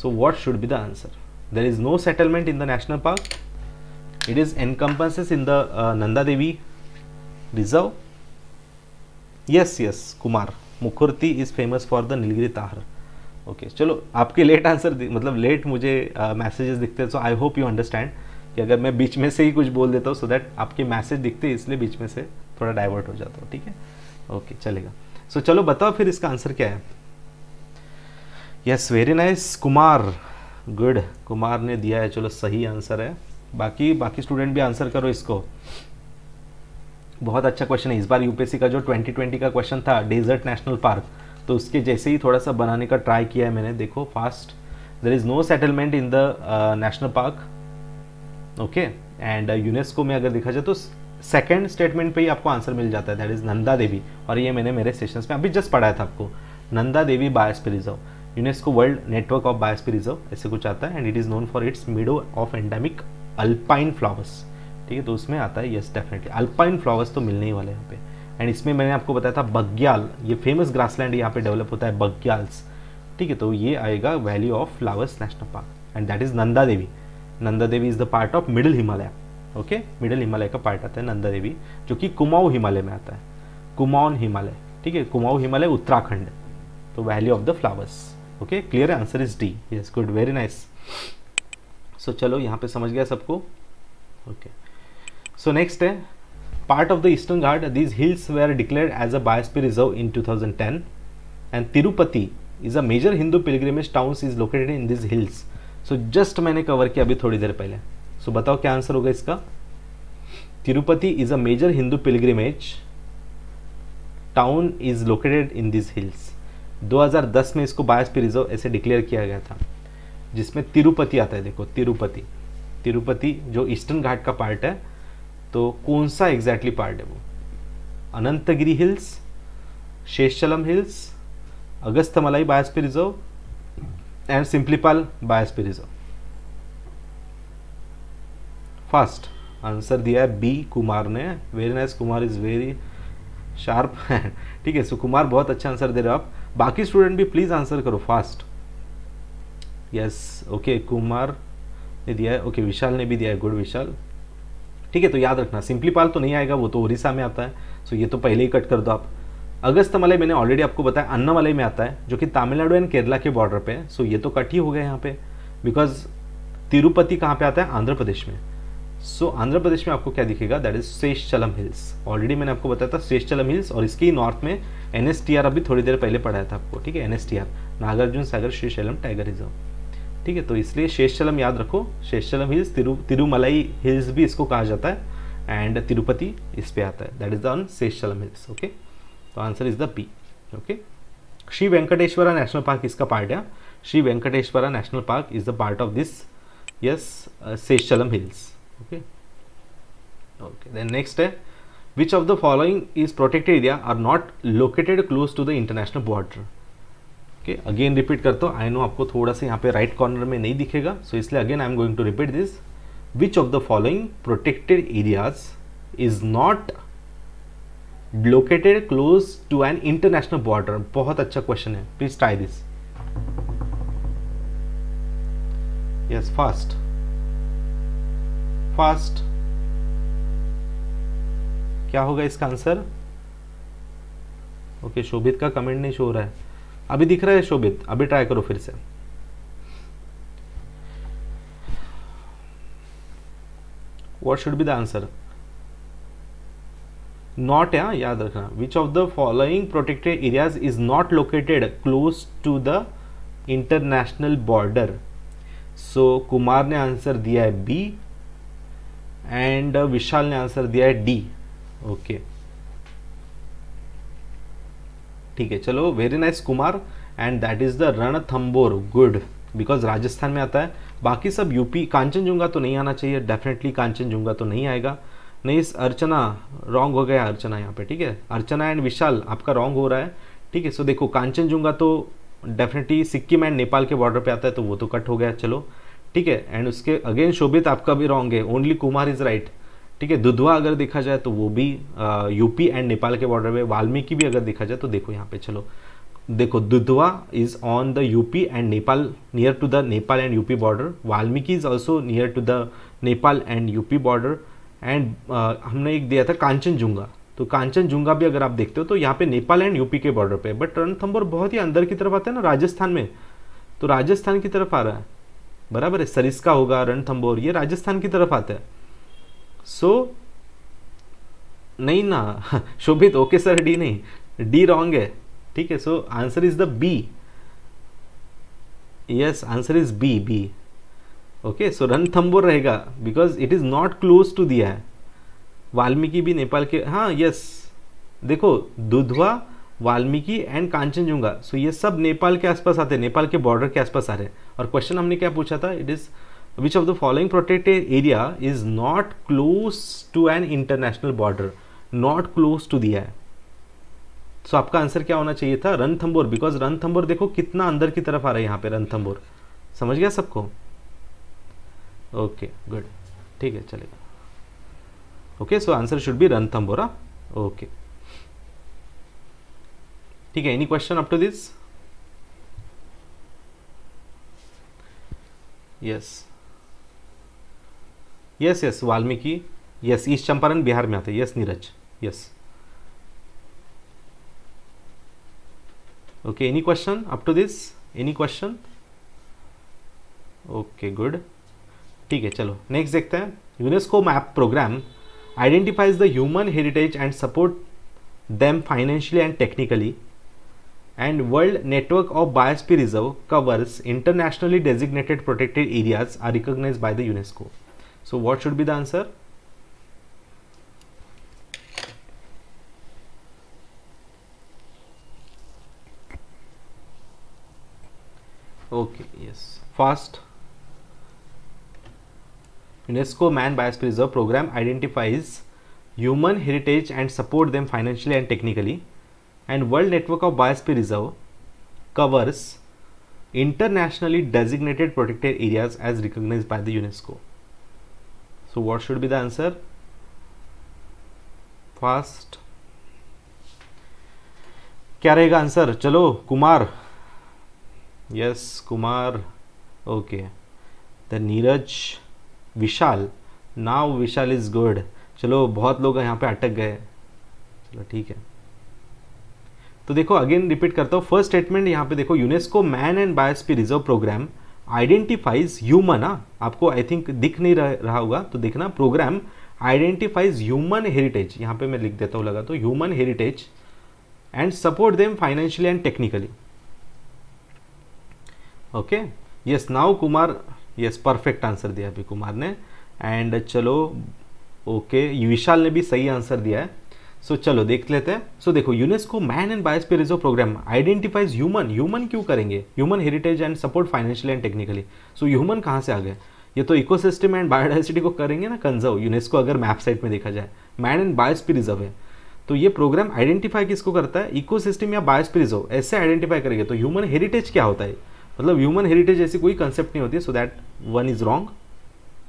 So what should be the answer? There is no settlement in the national park, it is encompasses in the Nanda Devi reserve. Yes, yes, Kumar. Mukhurti is famous for the Nilgiri Tahar. Okay, चलो आपके late answer मतलब late मुझे messages दिखते हैं, so I hope you understand कि अगर मैं बीच में से ही कुछ बोल देता हूँ सो दैट आपके मैसेज दिखते हैं, इसलिए बीच में से थोड़ा डाइवर्ट हो जाता हूँ, ठीक है, ओके चलेगा। सो चलो बताओ फिर इसका आंसर क्या है। Yes, very nice Kumar, good, Kumar ने दिया है, चलो सही आंसर है। बाकी स्टूडेंट भी आंसर करो इसको, बहुत अच्छा क्वेश्चन है। इस बार यूपीएससी का जो 2020 का क्वेश्चन था डेजर्ट नेशनल पार्क, तो उसके जैसे ही थोड़ा सा बनाने का ट्राई किया है मैंने, देखो fast. There is no settlement in the national park, okay, and UNESCO में अगर देखा जाए तो सेकंड स्टेटमेंट पे ही आपको आंसर मिल जाता है, दैट इज नंदा देवी, और ये मैंने मेरे सेशंस में अभी जस्ट पढ़ाया था आपको, Nanda Devi biosphere reserve, UNESCO world network of biosphere reserve, ऐसे कुछ आता है, and it is known for its meadow of endemic alpine flowers, ठीक है, तो उसमें आता है यस डेफिनेटली अल्पाइन फ्लावर्स तो मिलने ही वाले यहाँ पे। एंड इसमें मैंने आपको बताया था बग्याल, ये फेमस ग्रासलैंड यहाँ पे डेवलप होता है बग्याल्स, ठीक है, तो ये आएगा valley of flowers national park, and that is Nanda Devi. Nanda Devi is the part of middle Himalaya, okay, middle Himalaya का पार्ट आता है नंदा देवी, जो कि कुमाऊं हिमालय में आता है, कुमाऊं हिमालय, ठीक है, कुमाऊं हिमालय उत्तराखंड, तो valley of the flowers, okay, clear, answer is D. Yes, good, very nice. So चलो यहाँ पे समझ गया सबको, ओके। सो नेक्स्ट है part of the eastern Ghat, these hills were declared as a biosphere reserve in 2010 and Tirupati is a major Hindu pilgrimage towns is located in this hills. So just मैंने cover किया अभी थोड़ी देर पहले, सो बताओ क्या आंसर होगा इसका। Tirupati is a major Hindu pilgrimage town is located in this hills, 2010 में इसको बायोस्फीयर रिजर्व ऐसे डिक्लेयर किया गया था, जिसमें तिरुपति आता है। देखो तिरुपति जो ईस्टर्न घाट का पार्ट है, तो कौन सा एग्जैक्टली पार्ट है वो? Ananthagiri hills, Seshachalam hills, Agasthyamalai biosphere reserve and Similipal biosphere reserve. First answer दिया है बी कुमार ने, very nice Kumar, is very sharp है, ठीक है। सुकुमार बहुत अच्छा आंसर दे रहे हो आप, बाकी स्टूडेंट भी प्लीज आंसर करो फास्ट। यस ओके, कुमार ने दिया है, ओके विशाल ने भी दिया है, गुड विशाल, ठीक है। तो याद रखना सिंपलीपाल तो नहीं आएगा, वो तो उड़ीसा में आता है, सो ये तो पहले ही कट कर दो आप। अगस्तमलाई मैंने ऑलरेडी आपको बताया अन्नामलई में आता है, जो कि तमिलनाडु एंड केरला के बॉर्डर पे है, सो ये तो कट ही हो गया यहाँ पे, बिकॉज तिरुपति कहाँ पे आता है, आंध्र प्रदेश में। सो आंध्र प्रदेश में आपको क्या दिखेगा, that is Seshachalam hills. Already मैंने आपको बताया था शेषचलम हिल्स, और इसके ही नॉर्थ में NSTR अभी थोड़ी देर पहले पढ़ाया था आपको, ठीक है। NSTR Nagarjuna Sagar Seshachalam tiger reserve, ठीक है। तो इसलिए शेषचलम याद रखो, शेषचलम हिल्स, तिरुमलाई हिल्स भी इसको कहा जाता है, एंड तिरुपति इस पे आता है, that is on Seshachalam hills, okay. तो answer is the P, okay. Shri Venkateswara national park इसका पार्ट है, Shri Venkateswara national park is the part of this, yes, Seshachalam hills, okay okay. Then next है, which of the following is protected area are not located close to the international border. Okay, again repeat करता हूँ, आई know आपको थोड़ा सा यहाँ पे right corner में नहीं दिखेगा, सो इसलिए again I am going to repeat this. Which of the following protected areas is not located close to an international border, बहुत अच्छा क्वेश्चन है, please try this, yes fast fast. क्या होगा इसका आंसर? ओके, शोभित का comment नहीं show हो रहा है, अभी दिख रहा है शोभित, अभी ट्राई करो फिर से। What should be the answer? Not, या याद रखना, which of the following protected areas is not located close to the international border. So Kumar ने आंसर दिया है बी, एंड विशाल ने आंसर दिया है डी, ओके ठीक है, चलो very nice Kumar, and that is the Ranthambore, good, because Rajasthan में आता है। बाकी सब यूपी, कांचनजुंगा तो नहीं आना चाहिए, डेफिनेटली कांचनजुंगा तो नहीं आएगा, नहीं। अर्चना रॉन्ग हो गया, अर्चना यहाँ पे, ठीक है, अर्चना एंड विशाल आपका रॉन्ग हो रहा है, ठीक है। सो देखो कांचनजुंगा तो डेफिनेटली सिक्किम एंड नेपाल के बॉर्डर पे आता है, तो वो तो कट हो गया, चलो ठीक है। एंड उसके अगेन शोभित आपका भी रॉन्ग है, ओनली कुमार इज राइट, ठीक है। दुधवा अगर देखा जाए तो वो भी यूपी एंड नेपाल के बॉर्डर में, वाल्मीकि भी अगर देखा जाए तो देखो यहाँ पे, चलो देखो Dudhwa is on the UP and Nepal, near to the Nepal and UP border, Valmiki is also near to the Nepal and UP border, and हमने एक दिया था कांचनजुंगा, तो कांचनजुंगा भी अगर आप देखते हो तो यहाँ पे नेपाल एंड यूपी के बॉर्डर पे, बट रणथंबोर बहुत ही अंदर की तरफ आता है ना राजस्थान में, तो राजस्थान की तरफ आ रहा है, बराबर है, सरिस्का होगा, रणथंबोर, ये राजस्थान की तरफ आता है। सो नहीं ना शोभित, ओके सर डी, नहीं डी रॉन्ग है, ठीक है। So answer is the B, yes answer is B, B okay. So Ranthambore रहेगा because it is not close to दिया है, वाल्मीकि भी नेपाल के, हाँ यस, देखो दुधवा, वाल्मीकि एंड कांचनजुंगा, सो ये सब नेपाल के आसपास आते हैं, नेपाल के बॉर्डर के आसपास आ रहे हैं। और क्वेश्चन हमने क्या पूछा था, it is which of the following protected area is not close to an international border, not close to दिया है। सो आपका आंसर क्या होना चाहिए था, रणथंबोर, बिकॉज रणथंबोर देखो कितना अंदर की तरफ आ रहा है यहाँ पे रणथंबोर, समझ गया सबको? ओके गुड, ठीक है चलेगा, okay. So answer should be Ranthambore, okay ठीक है। Any question up to this? Yes yes yes, Valmiki, yes east Champaran Bihar में आते हैं, yes Neeraj, yes okay. Any question up to this? Any question? Okay good, ठीक है चलो नेक्स्ट देखते हैं। UNESCO map programme identifies the human heritage and support them financially and technically, and world network of biosphere reserve covers internationally designated protected areas are recognised by the UNESCO. So what should be the answer? Okay, yes. First, UNESCO Man Bias Preserve program identifies human heritage and support them financially and technically, and World Network of Biosphere Reserve covers internationally designated protected areas as recognized by the UNESCO. So what should be the answer? Fast. क्या रहेगा answer? चलो Kumar, yes Kumar, okay the Neeraj, Vishal, now Vishal is good. चलो बहुत लोग यहाँ पे अटक गए, चलो ठीक है। तो देखो अगेन रिपीट करता हूँ, फर्स्ट स्टेटमेंट यहाँ पे देखो, UNESCO man and biosphere reserve programme identifies human, आपको आई थिंक दिख नहीं रहा होगा तो देखना, प्रोग्राम आइडेंटिफाइज ह्यूमन हेरिटेज, यहाँ पे मैं लिख देता हूँ लगा तो, human heritage and support them financially and technically. Okay yes now Kumar, yes perfect answer दिया अभी कुमार ने, एंड चलो ओके विशाल ने भी सही आंसर दिया है। सो चलो देख लेते हैं। सो देखो UNESCO man and biosphere reserve programme identifies human, human क्यों करेंगे, human heritage and support financially and technically. So human कहाँ से आ गए, ये तो इकोसिस्टम एंड बायोडाइवर्सिटी को करेंगे ना कंजर्व, यूनेस्को अगर मैप साइट में देखा जाए मैन एंड बायोस्फीयर रिजर्व है तो ये प्रोग्राम आइडेंटिफाई किसको करता है, इकोसिस्टम या बायोस्फीयर रिजर्व, ऐसे आइडेंटिफाई करेंगे। तो ह्यूमन हेरिटेज क्या होता है, मतलब ह्यूमन हेरिटेज ऐसी कोई कंसेप्ट नहीं होती, so that one is wrong.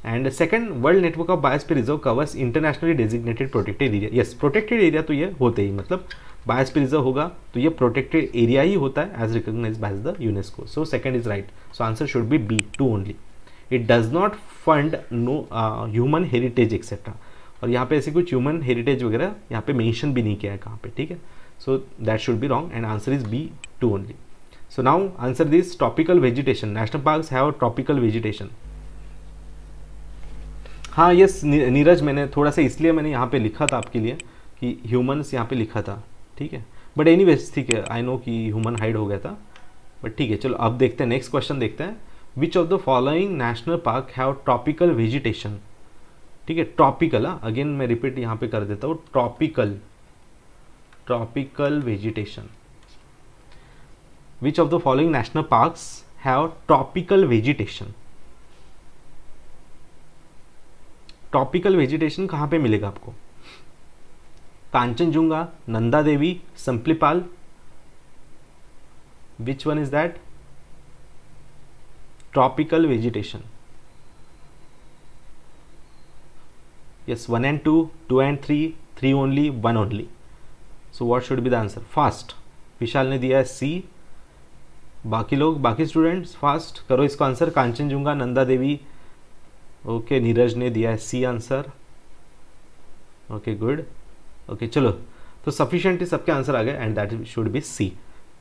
And second, world network of biosphere reserve covers internationally designated protected area, yes protected area तो ये होते ही, मतलब बायोस्फीयर रिजर्व होगा तो ये प्रोटेक्टेड एरिया ही होता है as recognised by the UNESCO. So second is right, so answer should be B two only, it does not fund no human heritage etcetera, और यहाँ पे ऐसे कुछ ह्यूमन हेरिटेज वगैरह यहाँ पे मेंशन भी नहीं किया है कहाँ पे, ठीक है। So that should be wrong and answer is B two only. So now answer this, tropical vegetation, national parks have tropical vegetation. हाँ यस नीरज, मैंने थोड़ा सा इसलिए मैंने यहाँ पे लिखा था आपके लिए कि ह्यूमन्स यहाँ पे लिखा था, ठीक है, बट एनीवेज ठीक है, आई नो कि ह्यूमन हाइड हो गया था, बट ठीक है। चलो अब देखते हैं नेक्स्ट क्वेश्चन, देखते हैं which of the following national park have tropical vegetation, ठीक है ट्रॉपिकल, अगेन मैं रिपीट यहाँ पे कर देता हूँ, tropical tropical vegetation, which of the following national parks have tropical vegetation. Tropical vegetation कहाँ पे मिलेगा आपको, Kanchenjunga, Nanda Devi, Simlipal, which one is that tropical vegetation, yes 1 and 2, 2 and 3, 3 only 1 only। So what should be the answer, fast, Vishal ने दिया है सी, बाकी लोग बाकी स्टूडेंट्स फास्ट करो इसका आंसर, कांचनजुंगा, नंदा देवी, ओके नीरज ने दिया है C answer, okay good, okay चलो तो सफिशिएंटली सबके आंसर आ गए and that should be C,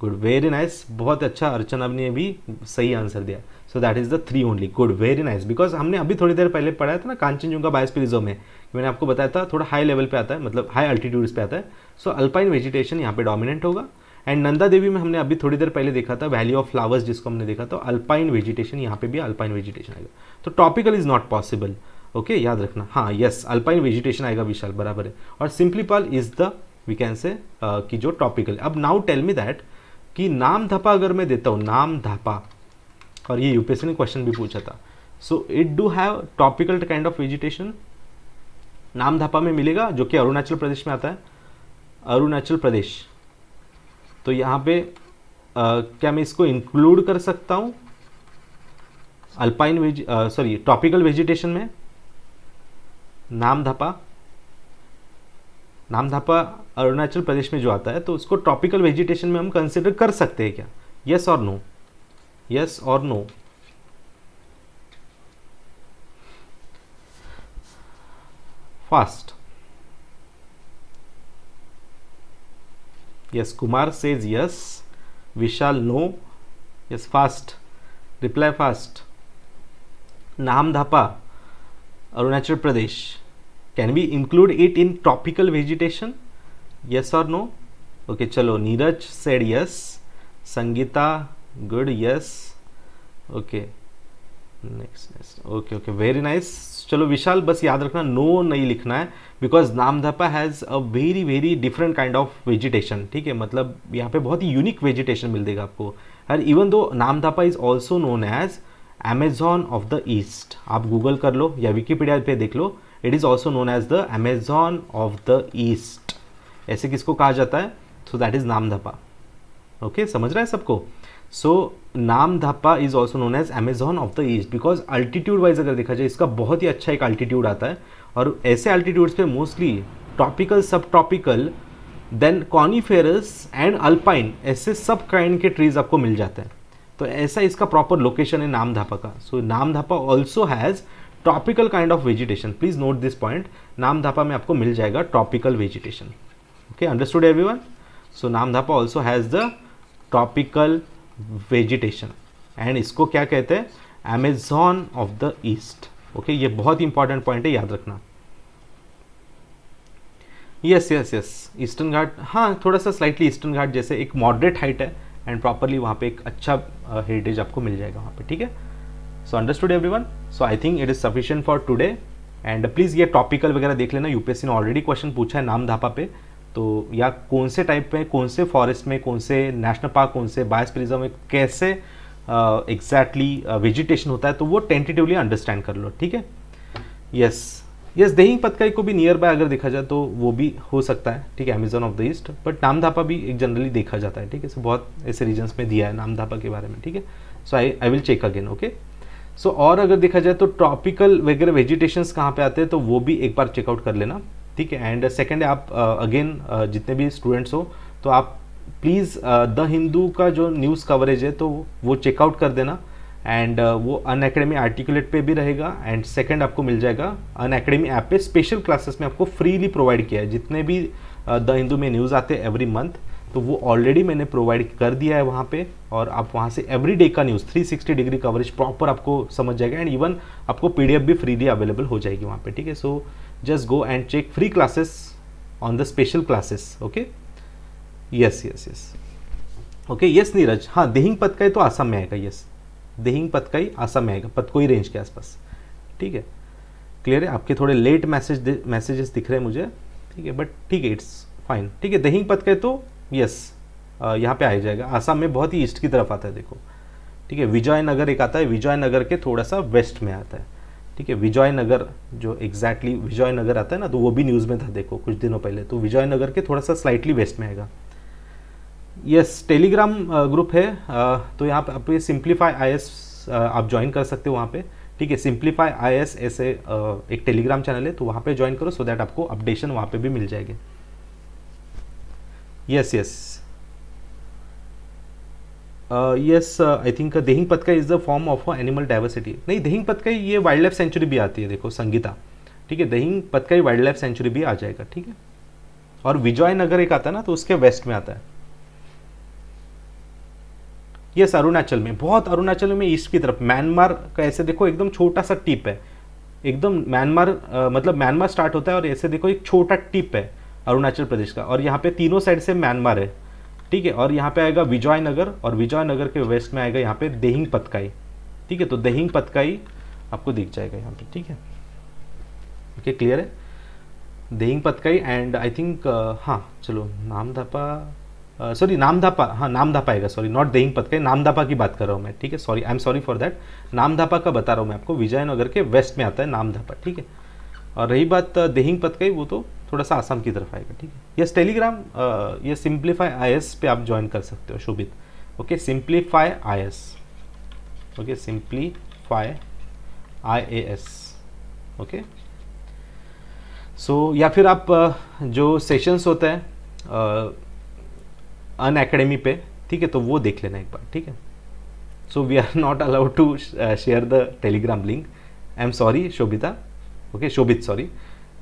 good very nice, बहुत अच्छा, अर्चना ने भी सही आंसर दिया, so that is the 3 only, good very nice, because हमने अभी थोड़ी देर पहले पढ़ाया था ना कांचनजुंगा बायोस्फीयर रिजर्व में, मैंने आपको बताया था थोड़ा हाई लेवल पे आता है, मतलब हाई अल्टीट्यूड्स पे आता है, सो अल्पाइन वेजिटेशन यहाँ पे डोमिनेंट होगा। एंड नंदा देवी में हमने अभी थोड़ी देर पहले देखा था वैली ऑफ फ्लावर्स जिसको हमने देखा था, अल्पाइन वेजिटेशन, यहाँ पे भी अल्पाइन वेजिटेशन आएगा, तो tropical is not possible, okay याद रखना। हाँ यस अल्पाइन वेजिटेशन आएगा विशाल, बराबर है, और Simlipal is the we can say कि जो ट्रॉपिकल। अब नाउ टेल मी दैट कि नाम धापा अगर मैं देता हूँ, नाम धापा, और ये यूपीएससी ने क्वेश्चन भी पूछा था, so it do have tropical kind of vegetation, Namdapha में मिलेगा जो कि अरुणाचल प्रदेश में आता है, अरुणाचल प्रदेश, तो यहाँ पे क्या मैं इसको इंक्लूड कर सकता हूँ alpine veg sorry tropical vegetation में, नामधापा, नामधापा अरुणाचल प्रदेश में जो आता है तो उसको ट्रॉपिकल वेजिटेशन में हम कंसिडर कर सकते हैं क्या, यस और नो, यस और no, fast, yes Kumar says yes, Vishal no, yes fast, reply fast, Namdhapa Arunachal Pradesh, can we include it in tropical vegetation, yes or no, okay chalo Neeraj said yes, Sangeeta good yes, okay next okay okay very nice। चलो विशाल बस याद रखना no नहीं लिखना है, because Namdapha has a very very different kind of vegetation, ठीक है, मतलब यहाँ पे बहुत ही यूनिक वेजिटेशन मिल देगा आपको, हर even though Namdapha is also known as Amazon of the east, आप गूगल कर लो या विकीपीडिया पे देख लो, it is also known as the Amazon of the east, ऐसे किसको कहा जाता है, so that is Namdapha, okay समझ रहा है सबको। So Namdapha is also known as Amazon of the east, because altitude wise अगर देखा जाए इसका बहुत ही अच्छा एक अल्टीट्यूड आता है, और ऐसे अल्टीट्यूड्स पे मोस्टली ट्रॉपिकल सब tropical then coniferous and alpine ऐसे सब काइंड के ट्रीज आपको मिल जाते हैं. तो ऐसा इसका प्रॉपर लोकेशन है नामधापा का. So Namdapha also has tropical kind of vegetation. Please note this point, Namdapha में आपको मिल जाएगा tropical vegetation. Okay, understood everyone. So Namdapha also has the tropical vegetation and इसको क्या कहते हैं, Amazon of the east. Okay, ये बहुत इंपॉर्टेंट पॉइंट है, याद रखना. Yes yes yes, eastern Ghat, हाँ थोड़ा सा स्लाइटली ईस्टर्न घाट जैसे एक मॉडरेट हाइट है एंड प्रॉपरली वहाँ पे एक अच्छा हेरिटेज आपको मिल जाएगा वहाँ पे. ठीक है, so understood everyone. So I think it is sufficient for today and please ये टॉपिकल वगैरह देख लेना. यूपीएससी ने ऑलरेडी क्वेश्चन पूछा है नामधापा पे, तो या कौन से टाइप में, कौन से फॉरेस्ट में, कौन से नेशनल पार्क, कौन से बायोस्फीयर में कैसे एग्जैक्टली वेजिटेशन होता है, तो वो टेंटेटिवली अंडरस्टैंड कर लो. ठीक है, यस यस, देहिंग पतकाई को भी नियर बाय अगर देखा जाए तो वो भी हो सकता है. ठीक है, Amazon of the east, but Namdapha भी एक जनरली देखा जाता है. ठीक है, सो बहुत ऐसे रीजन्स में दिया है नामधापा के बारे में. ठीक है, so I will check again. Okay, so और अगर देखा जाए तो ट्रॉपिकल वगैरह वेजिटेशंस कहाँ पे आते हैं तो वो भी एक बार चेकआउट कर लेना. ठीक है, एंड सेकेंड आप अगेन जितने भी स्टूडेंट्स हो तो आप प्लीज़ द हिंदू का जो न्यूज़ कवरेज है तो वो चेकआउट कर देना एंड वो अनअकैडमी आर्टिकुलेट पे भी रहेगा एंड सेकंड आपको मिल जाएगा अनअकैडमी ऐप पे. स्पेशल क्लासेस में आपको फ्रीली प्रोवाइड किया है जितने भी द हिंदू में न्यूज़ आते हैं एवरी मंथ, तो वो ऑलरेडी मैंने प्रोवाइड कर दिया है वहाँ पे और आप वहाँ से एवरी डे का न्यूज़ 360 डिग्री कवरेज प्रॉपर आपको समझ जाएगा एंड इवन आपको PDF भी फ्रीली अवेलेबल हो जाएगी वहाँ पे. ठीक है, so just go and check free classes on the special classes. Okay, yes yes yes, okay, yes Neeraj, हाँ देहिंग पतकाई तो आसाम में आएगा. यस, देहिंग पतकाई आसाम में आएगा, पतकोई रेंज के आसपास. ठीक है, क्लियर है. आपके थोड़े लेट मैसेजेस दिख रहे हैं मुझे. ठीक है, बट ठीक है, इट्स फाइन. ठीक है, देहिंग पतकाई तो यस यहाँ पे आ जाएगा. आसाम में बहुत ही ईस्ट की तरफ आता है, देखो. ठीक है, विजयनगर एक आता है, विजयनगर के थोड़ा सा वेस्ट में आता है. ठीक है, विजयनगर जो एग्जैक्टली विजयनगर आता है ना, तो वो भी न्यूज़ में था देखो कुछ दिनों पहले, तो विजयनगर के थोड़ा सा स्लाइटली वेस्ट में आएगा. यस, टेलीग्राम ग्रुप है तो यहाँ पे आप ये सिंप्लीफाई IS आप ज्वाइन कर सकते हो वहाँ पे. ठीक है, सिंप्लीफाई IS ऐसे एक टेलीग्राम चैनल है, तो वहाँ पे ज्वाइन करो सो दैट आपको अपडेशन वहाँ पे भी मिल जाएंगे. Yes yes yes, I think Dehing Patkai is the form of animal diversity. नहीं, देहिंग पतकाई ये वाइल्ड लाइफ सेंचुरी भी आती है, देखो संगीता. ठीक है, Dehing Patkai wild life sanctuary भी आ जाएगा. ठीक है, और विजयनगर एक आता है ना, तो उसके वेस्ट में आता है. यस, अरुणाचल में बहुत, अरुणाचल में ईस्ट की तरफ म्यांमार का ऐसे देखो एकदम छोटा सा टिप है, एकदम म्यांमार मतलब म्यांमार स्टार्ट होता है और ऐसे देखो एक छोटा टिप है अरुणाचल प्रदेश का, और यहाँ पे तीनों साइड से म्यांमार है. ठीक है, और यहाँ पे आएगा विजयनगर और विजयनगर के वेस्ट में आएगा यहाँ पे देहिंग पतकाई. ठीक है, तो देहिंग पतकाई आपको दिख जाएगा यहाँ पे. ठीक है, ओके, क्लियर है. Dehing Patkai and I think हाँ चलो नामधापा, सॉरी नामधापा, हाँ नामधापा आएगा, सॉरी नॉट देहिंग पतकाई, नामधापा की बात कर रहा हूँ मैं. ठीक है, sorry, I am sorry for that. Namdapha का बता रहा हूँ मैं आपको, विजयनगर के वेस्ट में आता है नामधापा. ठीक है, और रही बात देहिंग पतकाई, वो तो थोड़ा सा आसाम की तरफ आएगा. ठीक है, यस, टेलीग्राम ये सिंप्लीफाई IS पे आप ज्वाइन कर सकते हो Shobhit. Okay, simplify IS. Okay, simplify IAS. Okay, so या फिर आप जो सेशंस होता है अनअकैडमी पे, ठीक है, तो वो देख लेना एक बार. ठीक है, so we are not allowed to share the Telegram link. I am sorry Shobhita, okay Shobhit, sorry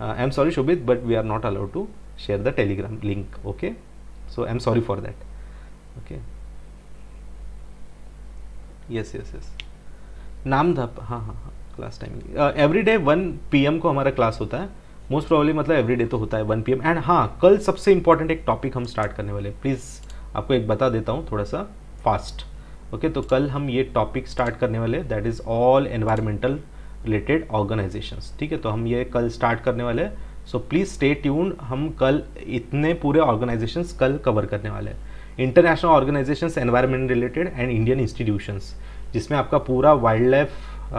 I am sorry Shobhit, but we are not allowed to share the Telegram link. Okay, so I am sorry for that. Okay, yes yes yes, Namdapha, हाँ हाँ हाँ, class timing every day 1 PM को हमारा class होता है most probably, मतलब every day तो होता है 1 PM. एंड हाँ, कल सबसे इंपॉर्टेंट एक टॉपिक हम स्टार्ट करने वाले हैं. प्लीज़ आपको एक बता देता हूँ थोड़ा सा फास्ट. ओके, तो कल हम ये टॉपिक स्टार्ट करने वाले हैं, that is all environmental related organisations. ठीक है, तो हम ये कल स्टार्ट करने वाले हैं, सो प्लीज़ स्टे ट्यून्ड. हम कल इतने पूरे ऑर्गेनाइजेशंस कल कवर करने वाले हैं, international organisations environment related and Indian institutions, जिसमें आपका पूरा wild life,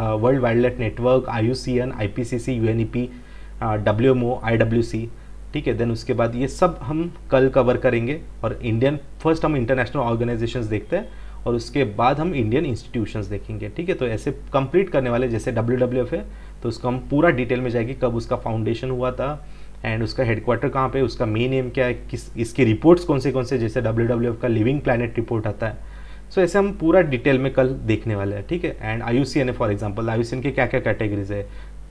world wild life network, IUCN, IPCC, UNEP, WMO, IWC. ठीक है, देन उसके बाद ये सब हम कल कवर करेंगे. और इंडियन फर्स्ट हम इंटरनेशनल ऑर्गेनाइजेशंस देखते हैं और उसके बाद हम इंडियन इंस्टीट्यूशंस देखेंगे. ठीक है, तो ऐसे कंप्लीट करने वाले. जैसे WWF है तो उसका हम पूरा डिटेल में जाएंगे, कब उसका फाउंडेशन हुआ था, एंड उसका हेडक्वार्टर कहाँ पे, उसका मेन एम क्या है, इसके रिपोर्ट्स कौन से जैसे WWF का लिविंग प्लैनेट रिपोर्ट आता है। सो ऐसे हम पूरा डिटेल में कल देखने वाले हैं, ठीक है। एंड IUCN है फॉर एग्जांपल, IUCN के क्या क्या कैटेगरीज है,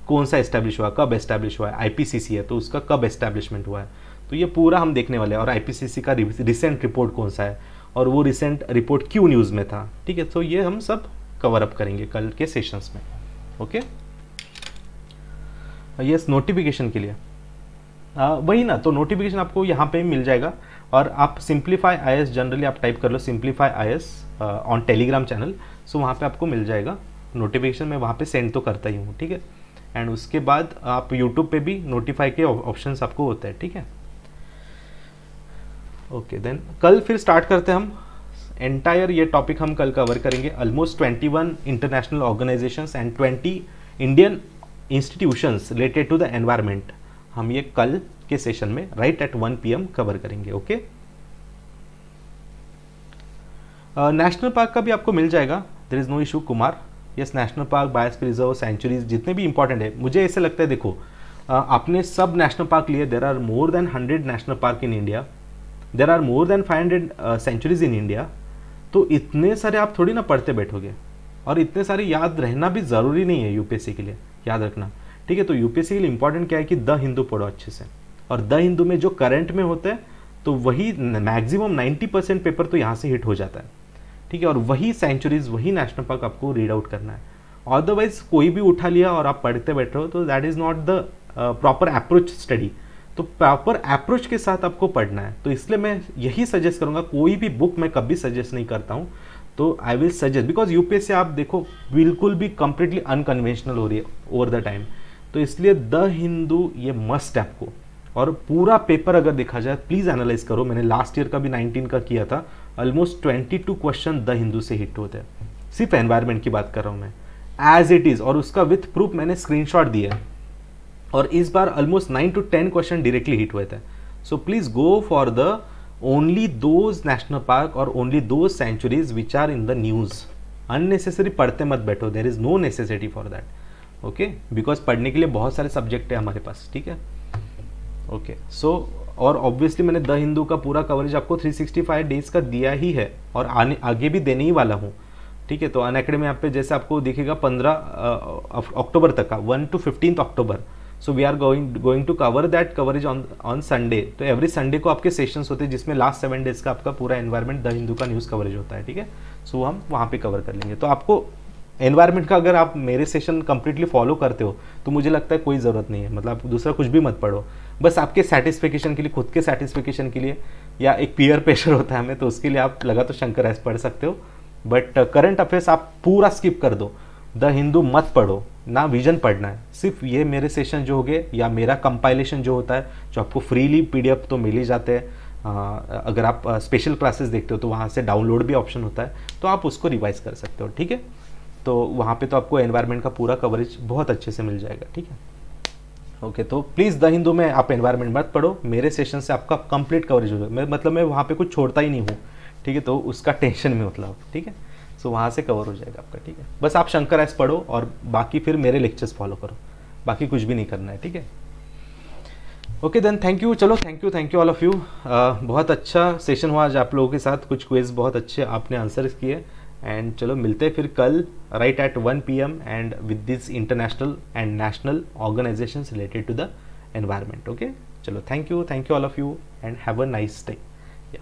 कौन सा एस्टैब्लिश हुआ, कब एस्टैब्लिश हुआ है, IPCC है तो उसका कब एस्टैब्लिशमेंट हुआ है, तो ये पूरा हम देखने वाले हैं। और IPCC का रिसेंट रिपोर्ट कौन सा है और वो रिसेंट रिपोर्ट क्यों न्यूज़ में था, ठीक है। तो ये हम सब कवर अप करेंगे कल के सेशंस में, ओके। यस, नोटिफिकेशन के लिए वही ना, तो नोटिफिकेशन आपको यहाँ पे मिल जाएगा और आप सिंप्लीफाई IS जनरली आप टाइप कर लो, simplify IS on Telegram channel, so वहाँ पे आपको मिल जाएगा नोटिफिकेशन। मैं वहाँ पे सेंड तो करता ही हूँ, ठीक है। एंड उसके बाद आप यूट्यूब पे भी नोटिफाई के ऑप्शंस आपको होता है, ठीक है, ओके। देन कल फिर स्टार्ट करते हैं हम एंटायर, ये टॉपिक हम कल कवर करेंगे। Almost 21 international organisations and 20 Indian institutions related to the environment, हम ये कल के सेशन में राइट एट 1 PM कवर करेंगे, ओके। नेशनल पार्क का भी आपको मिल जाएगा, there is no issue Kumar. Yes, national park, biosphere reserve, sanctuaries जितने भी इंपॉर्टेंट है, मुझे ऐसे लगता है देखो आपने सब नेशनल पार्क लिए, there are more than 100 national park in India, there are more than 500 sanctuaries in India, तो इतने सारे आप थोड़ी ना पढ़ते बैठोगे और इतने सारे याद रहना भी ज़रूरी नहीं है यूपीएससी के लिए, याद रखना, ठीक है। तो यूपीएससी के लिए इंपॉर्टेंट क्या है कि द हिंदू पढ़ो अच्छे से, और द हिंदू में जो करंट में होता है तो वही मैक्सिमम 90% पेपर तो यहाँ से हिट हो जाता है, ठीक है। और वही सेंचुरीज, वही नेशनल पार्क आपको रीड आउट करना है, अदरवाइज कोई भी उठा लिया और आप पढ़ते बैठ रहे हो तो that is not the proper approach study. तो प्रॉपर अप्रोच के साथ आपको पढ़ना है, तो इसलिए मैं यही सजेस्ट करूँगा, कोई भी बुक मैं कभी सजेस्ट नहीं करता हूँ, तो I will suggest because UPSC से आप देखो बिल्कुल भी कम्प्लीटली अनकन्वेंशनल हो रही है ओवर द टाइम, तो इसलिए द हिंदू ये मस्ट है आपको। और पूरा पेपर अगर देखा जाए प्लीज़ एनालाइज करो, मैंने लास्ट ईयर का भी 19 का किया था, ऑलमोस्ट 22 क्वेश्चन द हिंदू से हिट होते हैं, सिर्फ एनवायरमेंट की बात कर रहा हूँ मैं, एज इट इज़, और उसका विथ प्रूफ मैंने स्क्रीनशॉट दिया है। और इस बार almost 9 to 10 question directly hit हुए थे, so please go for the only those national park और only those sanctuaries which are in the news. Unnecessary पढ़ते मत बैठो, there is no necessity for that, okay, because पढ़ने के लिए बहुत सारे सब्जेक्ट है हमारे पास, ठीक है, ओके। सो और ऑब्वियसली मैंने द हिंदू का पूरा कवरेज आपको 365 डेज का दिया ही है और आगे भी देने ही वाला हूँ, ठीक है। तो अनअकैडमी यहाँ पे जैसे आपको दिखेगा 15 अक्टूबर तक का, 1 to 15 October, so we are going to cover that coverage on Sunday. तो एवरी संडे को आपके सेशंस होते हैं जिसमें लास्ट 7 days का आपका पूरा एनवायरमेंट द हिंदू का न्यूज़ कवरेज होता है, ठीक है। सो हम वहाँ पे कवर कर लेंगे। तो आपको एनवायरमेंट का अगर आप मेरे सेशन कंप्लीटली फॉलो करते हो तो मुझे लगता है कोई ज़रूरत नहीं है, मतलब दूसरा कुछ भी मत पढ़ो, बस आपके सेटिस्फेक्शन के लिए, खुद के सेटिस्फेक्शन के लिए, या एक पीयर प्रेशर होता है हमें तो उसके लिए आप लगा तो शंकराचार्य पढ़ सकते हो, बट करंट अफेयर्स आप पूरा स्किप कर दो, द हिंदू मत पढ़ो, ना विजन पढ़ना है, सिर्फ ये मेरे सेशन जो हो गए या मेरा कंपाइलेशन जो होता है जो आपको फ्रीली PDF तो मिल ही जाते हैं, अगर आप स्पेशल क्लासेस देखते हो तो वहाँ से डाउनलोड भी ऑप्शन होता है तो आप उसको रिवाइज कर सकते हो, ठीक है। तो वहाँ पे तो आपको एनवायरमेंट का पूरा कवरेज बहुत अच्छे से मिल जाएगा, ठीक है, ओके। तो प्लीज़ द हिंदू में आप एनवायरमेंट मत पढ़ो, मेरे सेशन से आपका कंप्लीट कवरेज हो जाएगा, मतलब मैं वहाँ पर कुछ छोड़ता ही नहीं हूँ, ठीक है, तो उसका टेंशन में मतलब, ठीक है, सो वहाँ से कवर हो जाएगा आपका, ठीक है। बस आप शंकराचार्य पढ़ो और बाकी फिर मेरे लेक्चर्स फॉलो करो, बाकी कुछ भी नहीं करना है, ठीक है, ओके। देन थैंक यू, चलो thank you all of you, बहुत अच्छा सेशन हुआ आज आप लोगों के साथ, कुछ क्वेज बहुत अच्छे आपने आंसर किए, एंड चलो मिलते हैं फिर कल right at 1 PM and with this international and national organisation related to the environment, okay. चलो thank you all of you and have a nice day.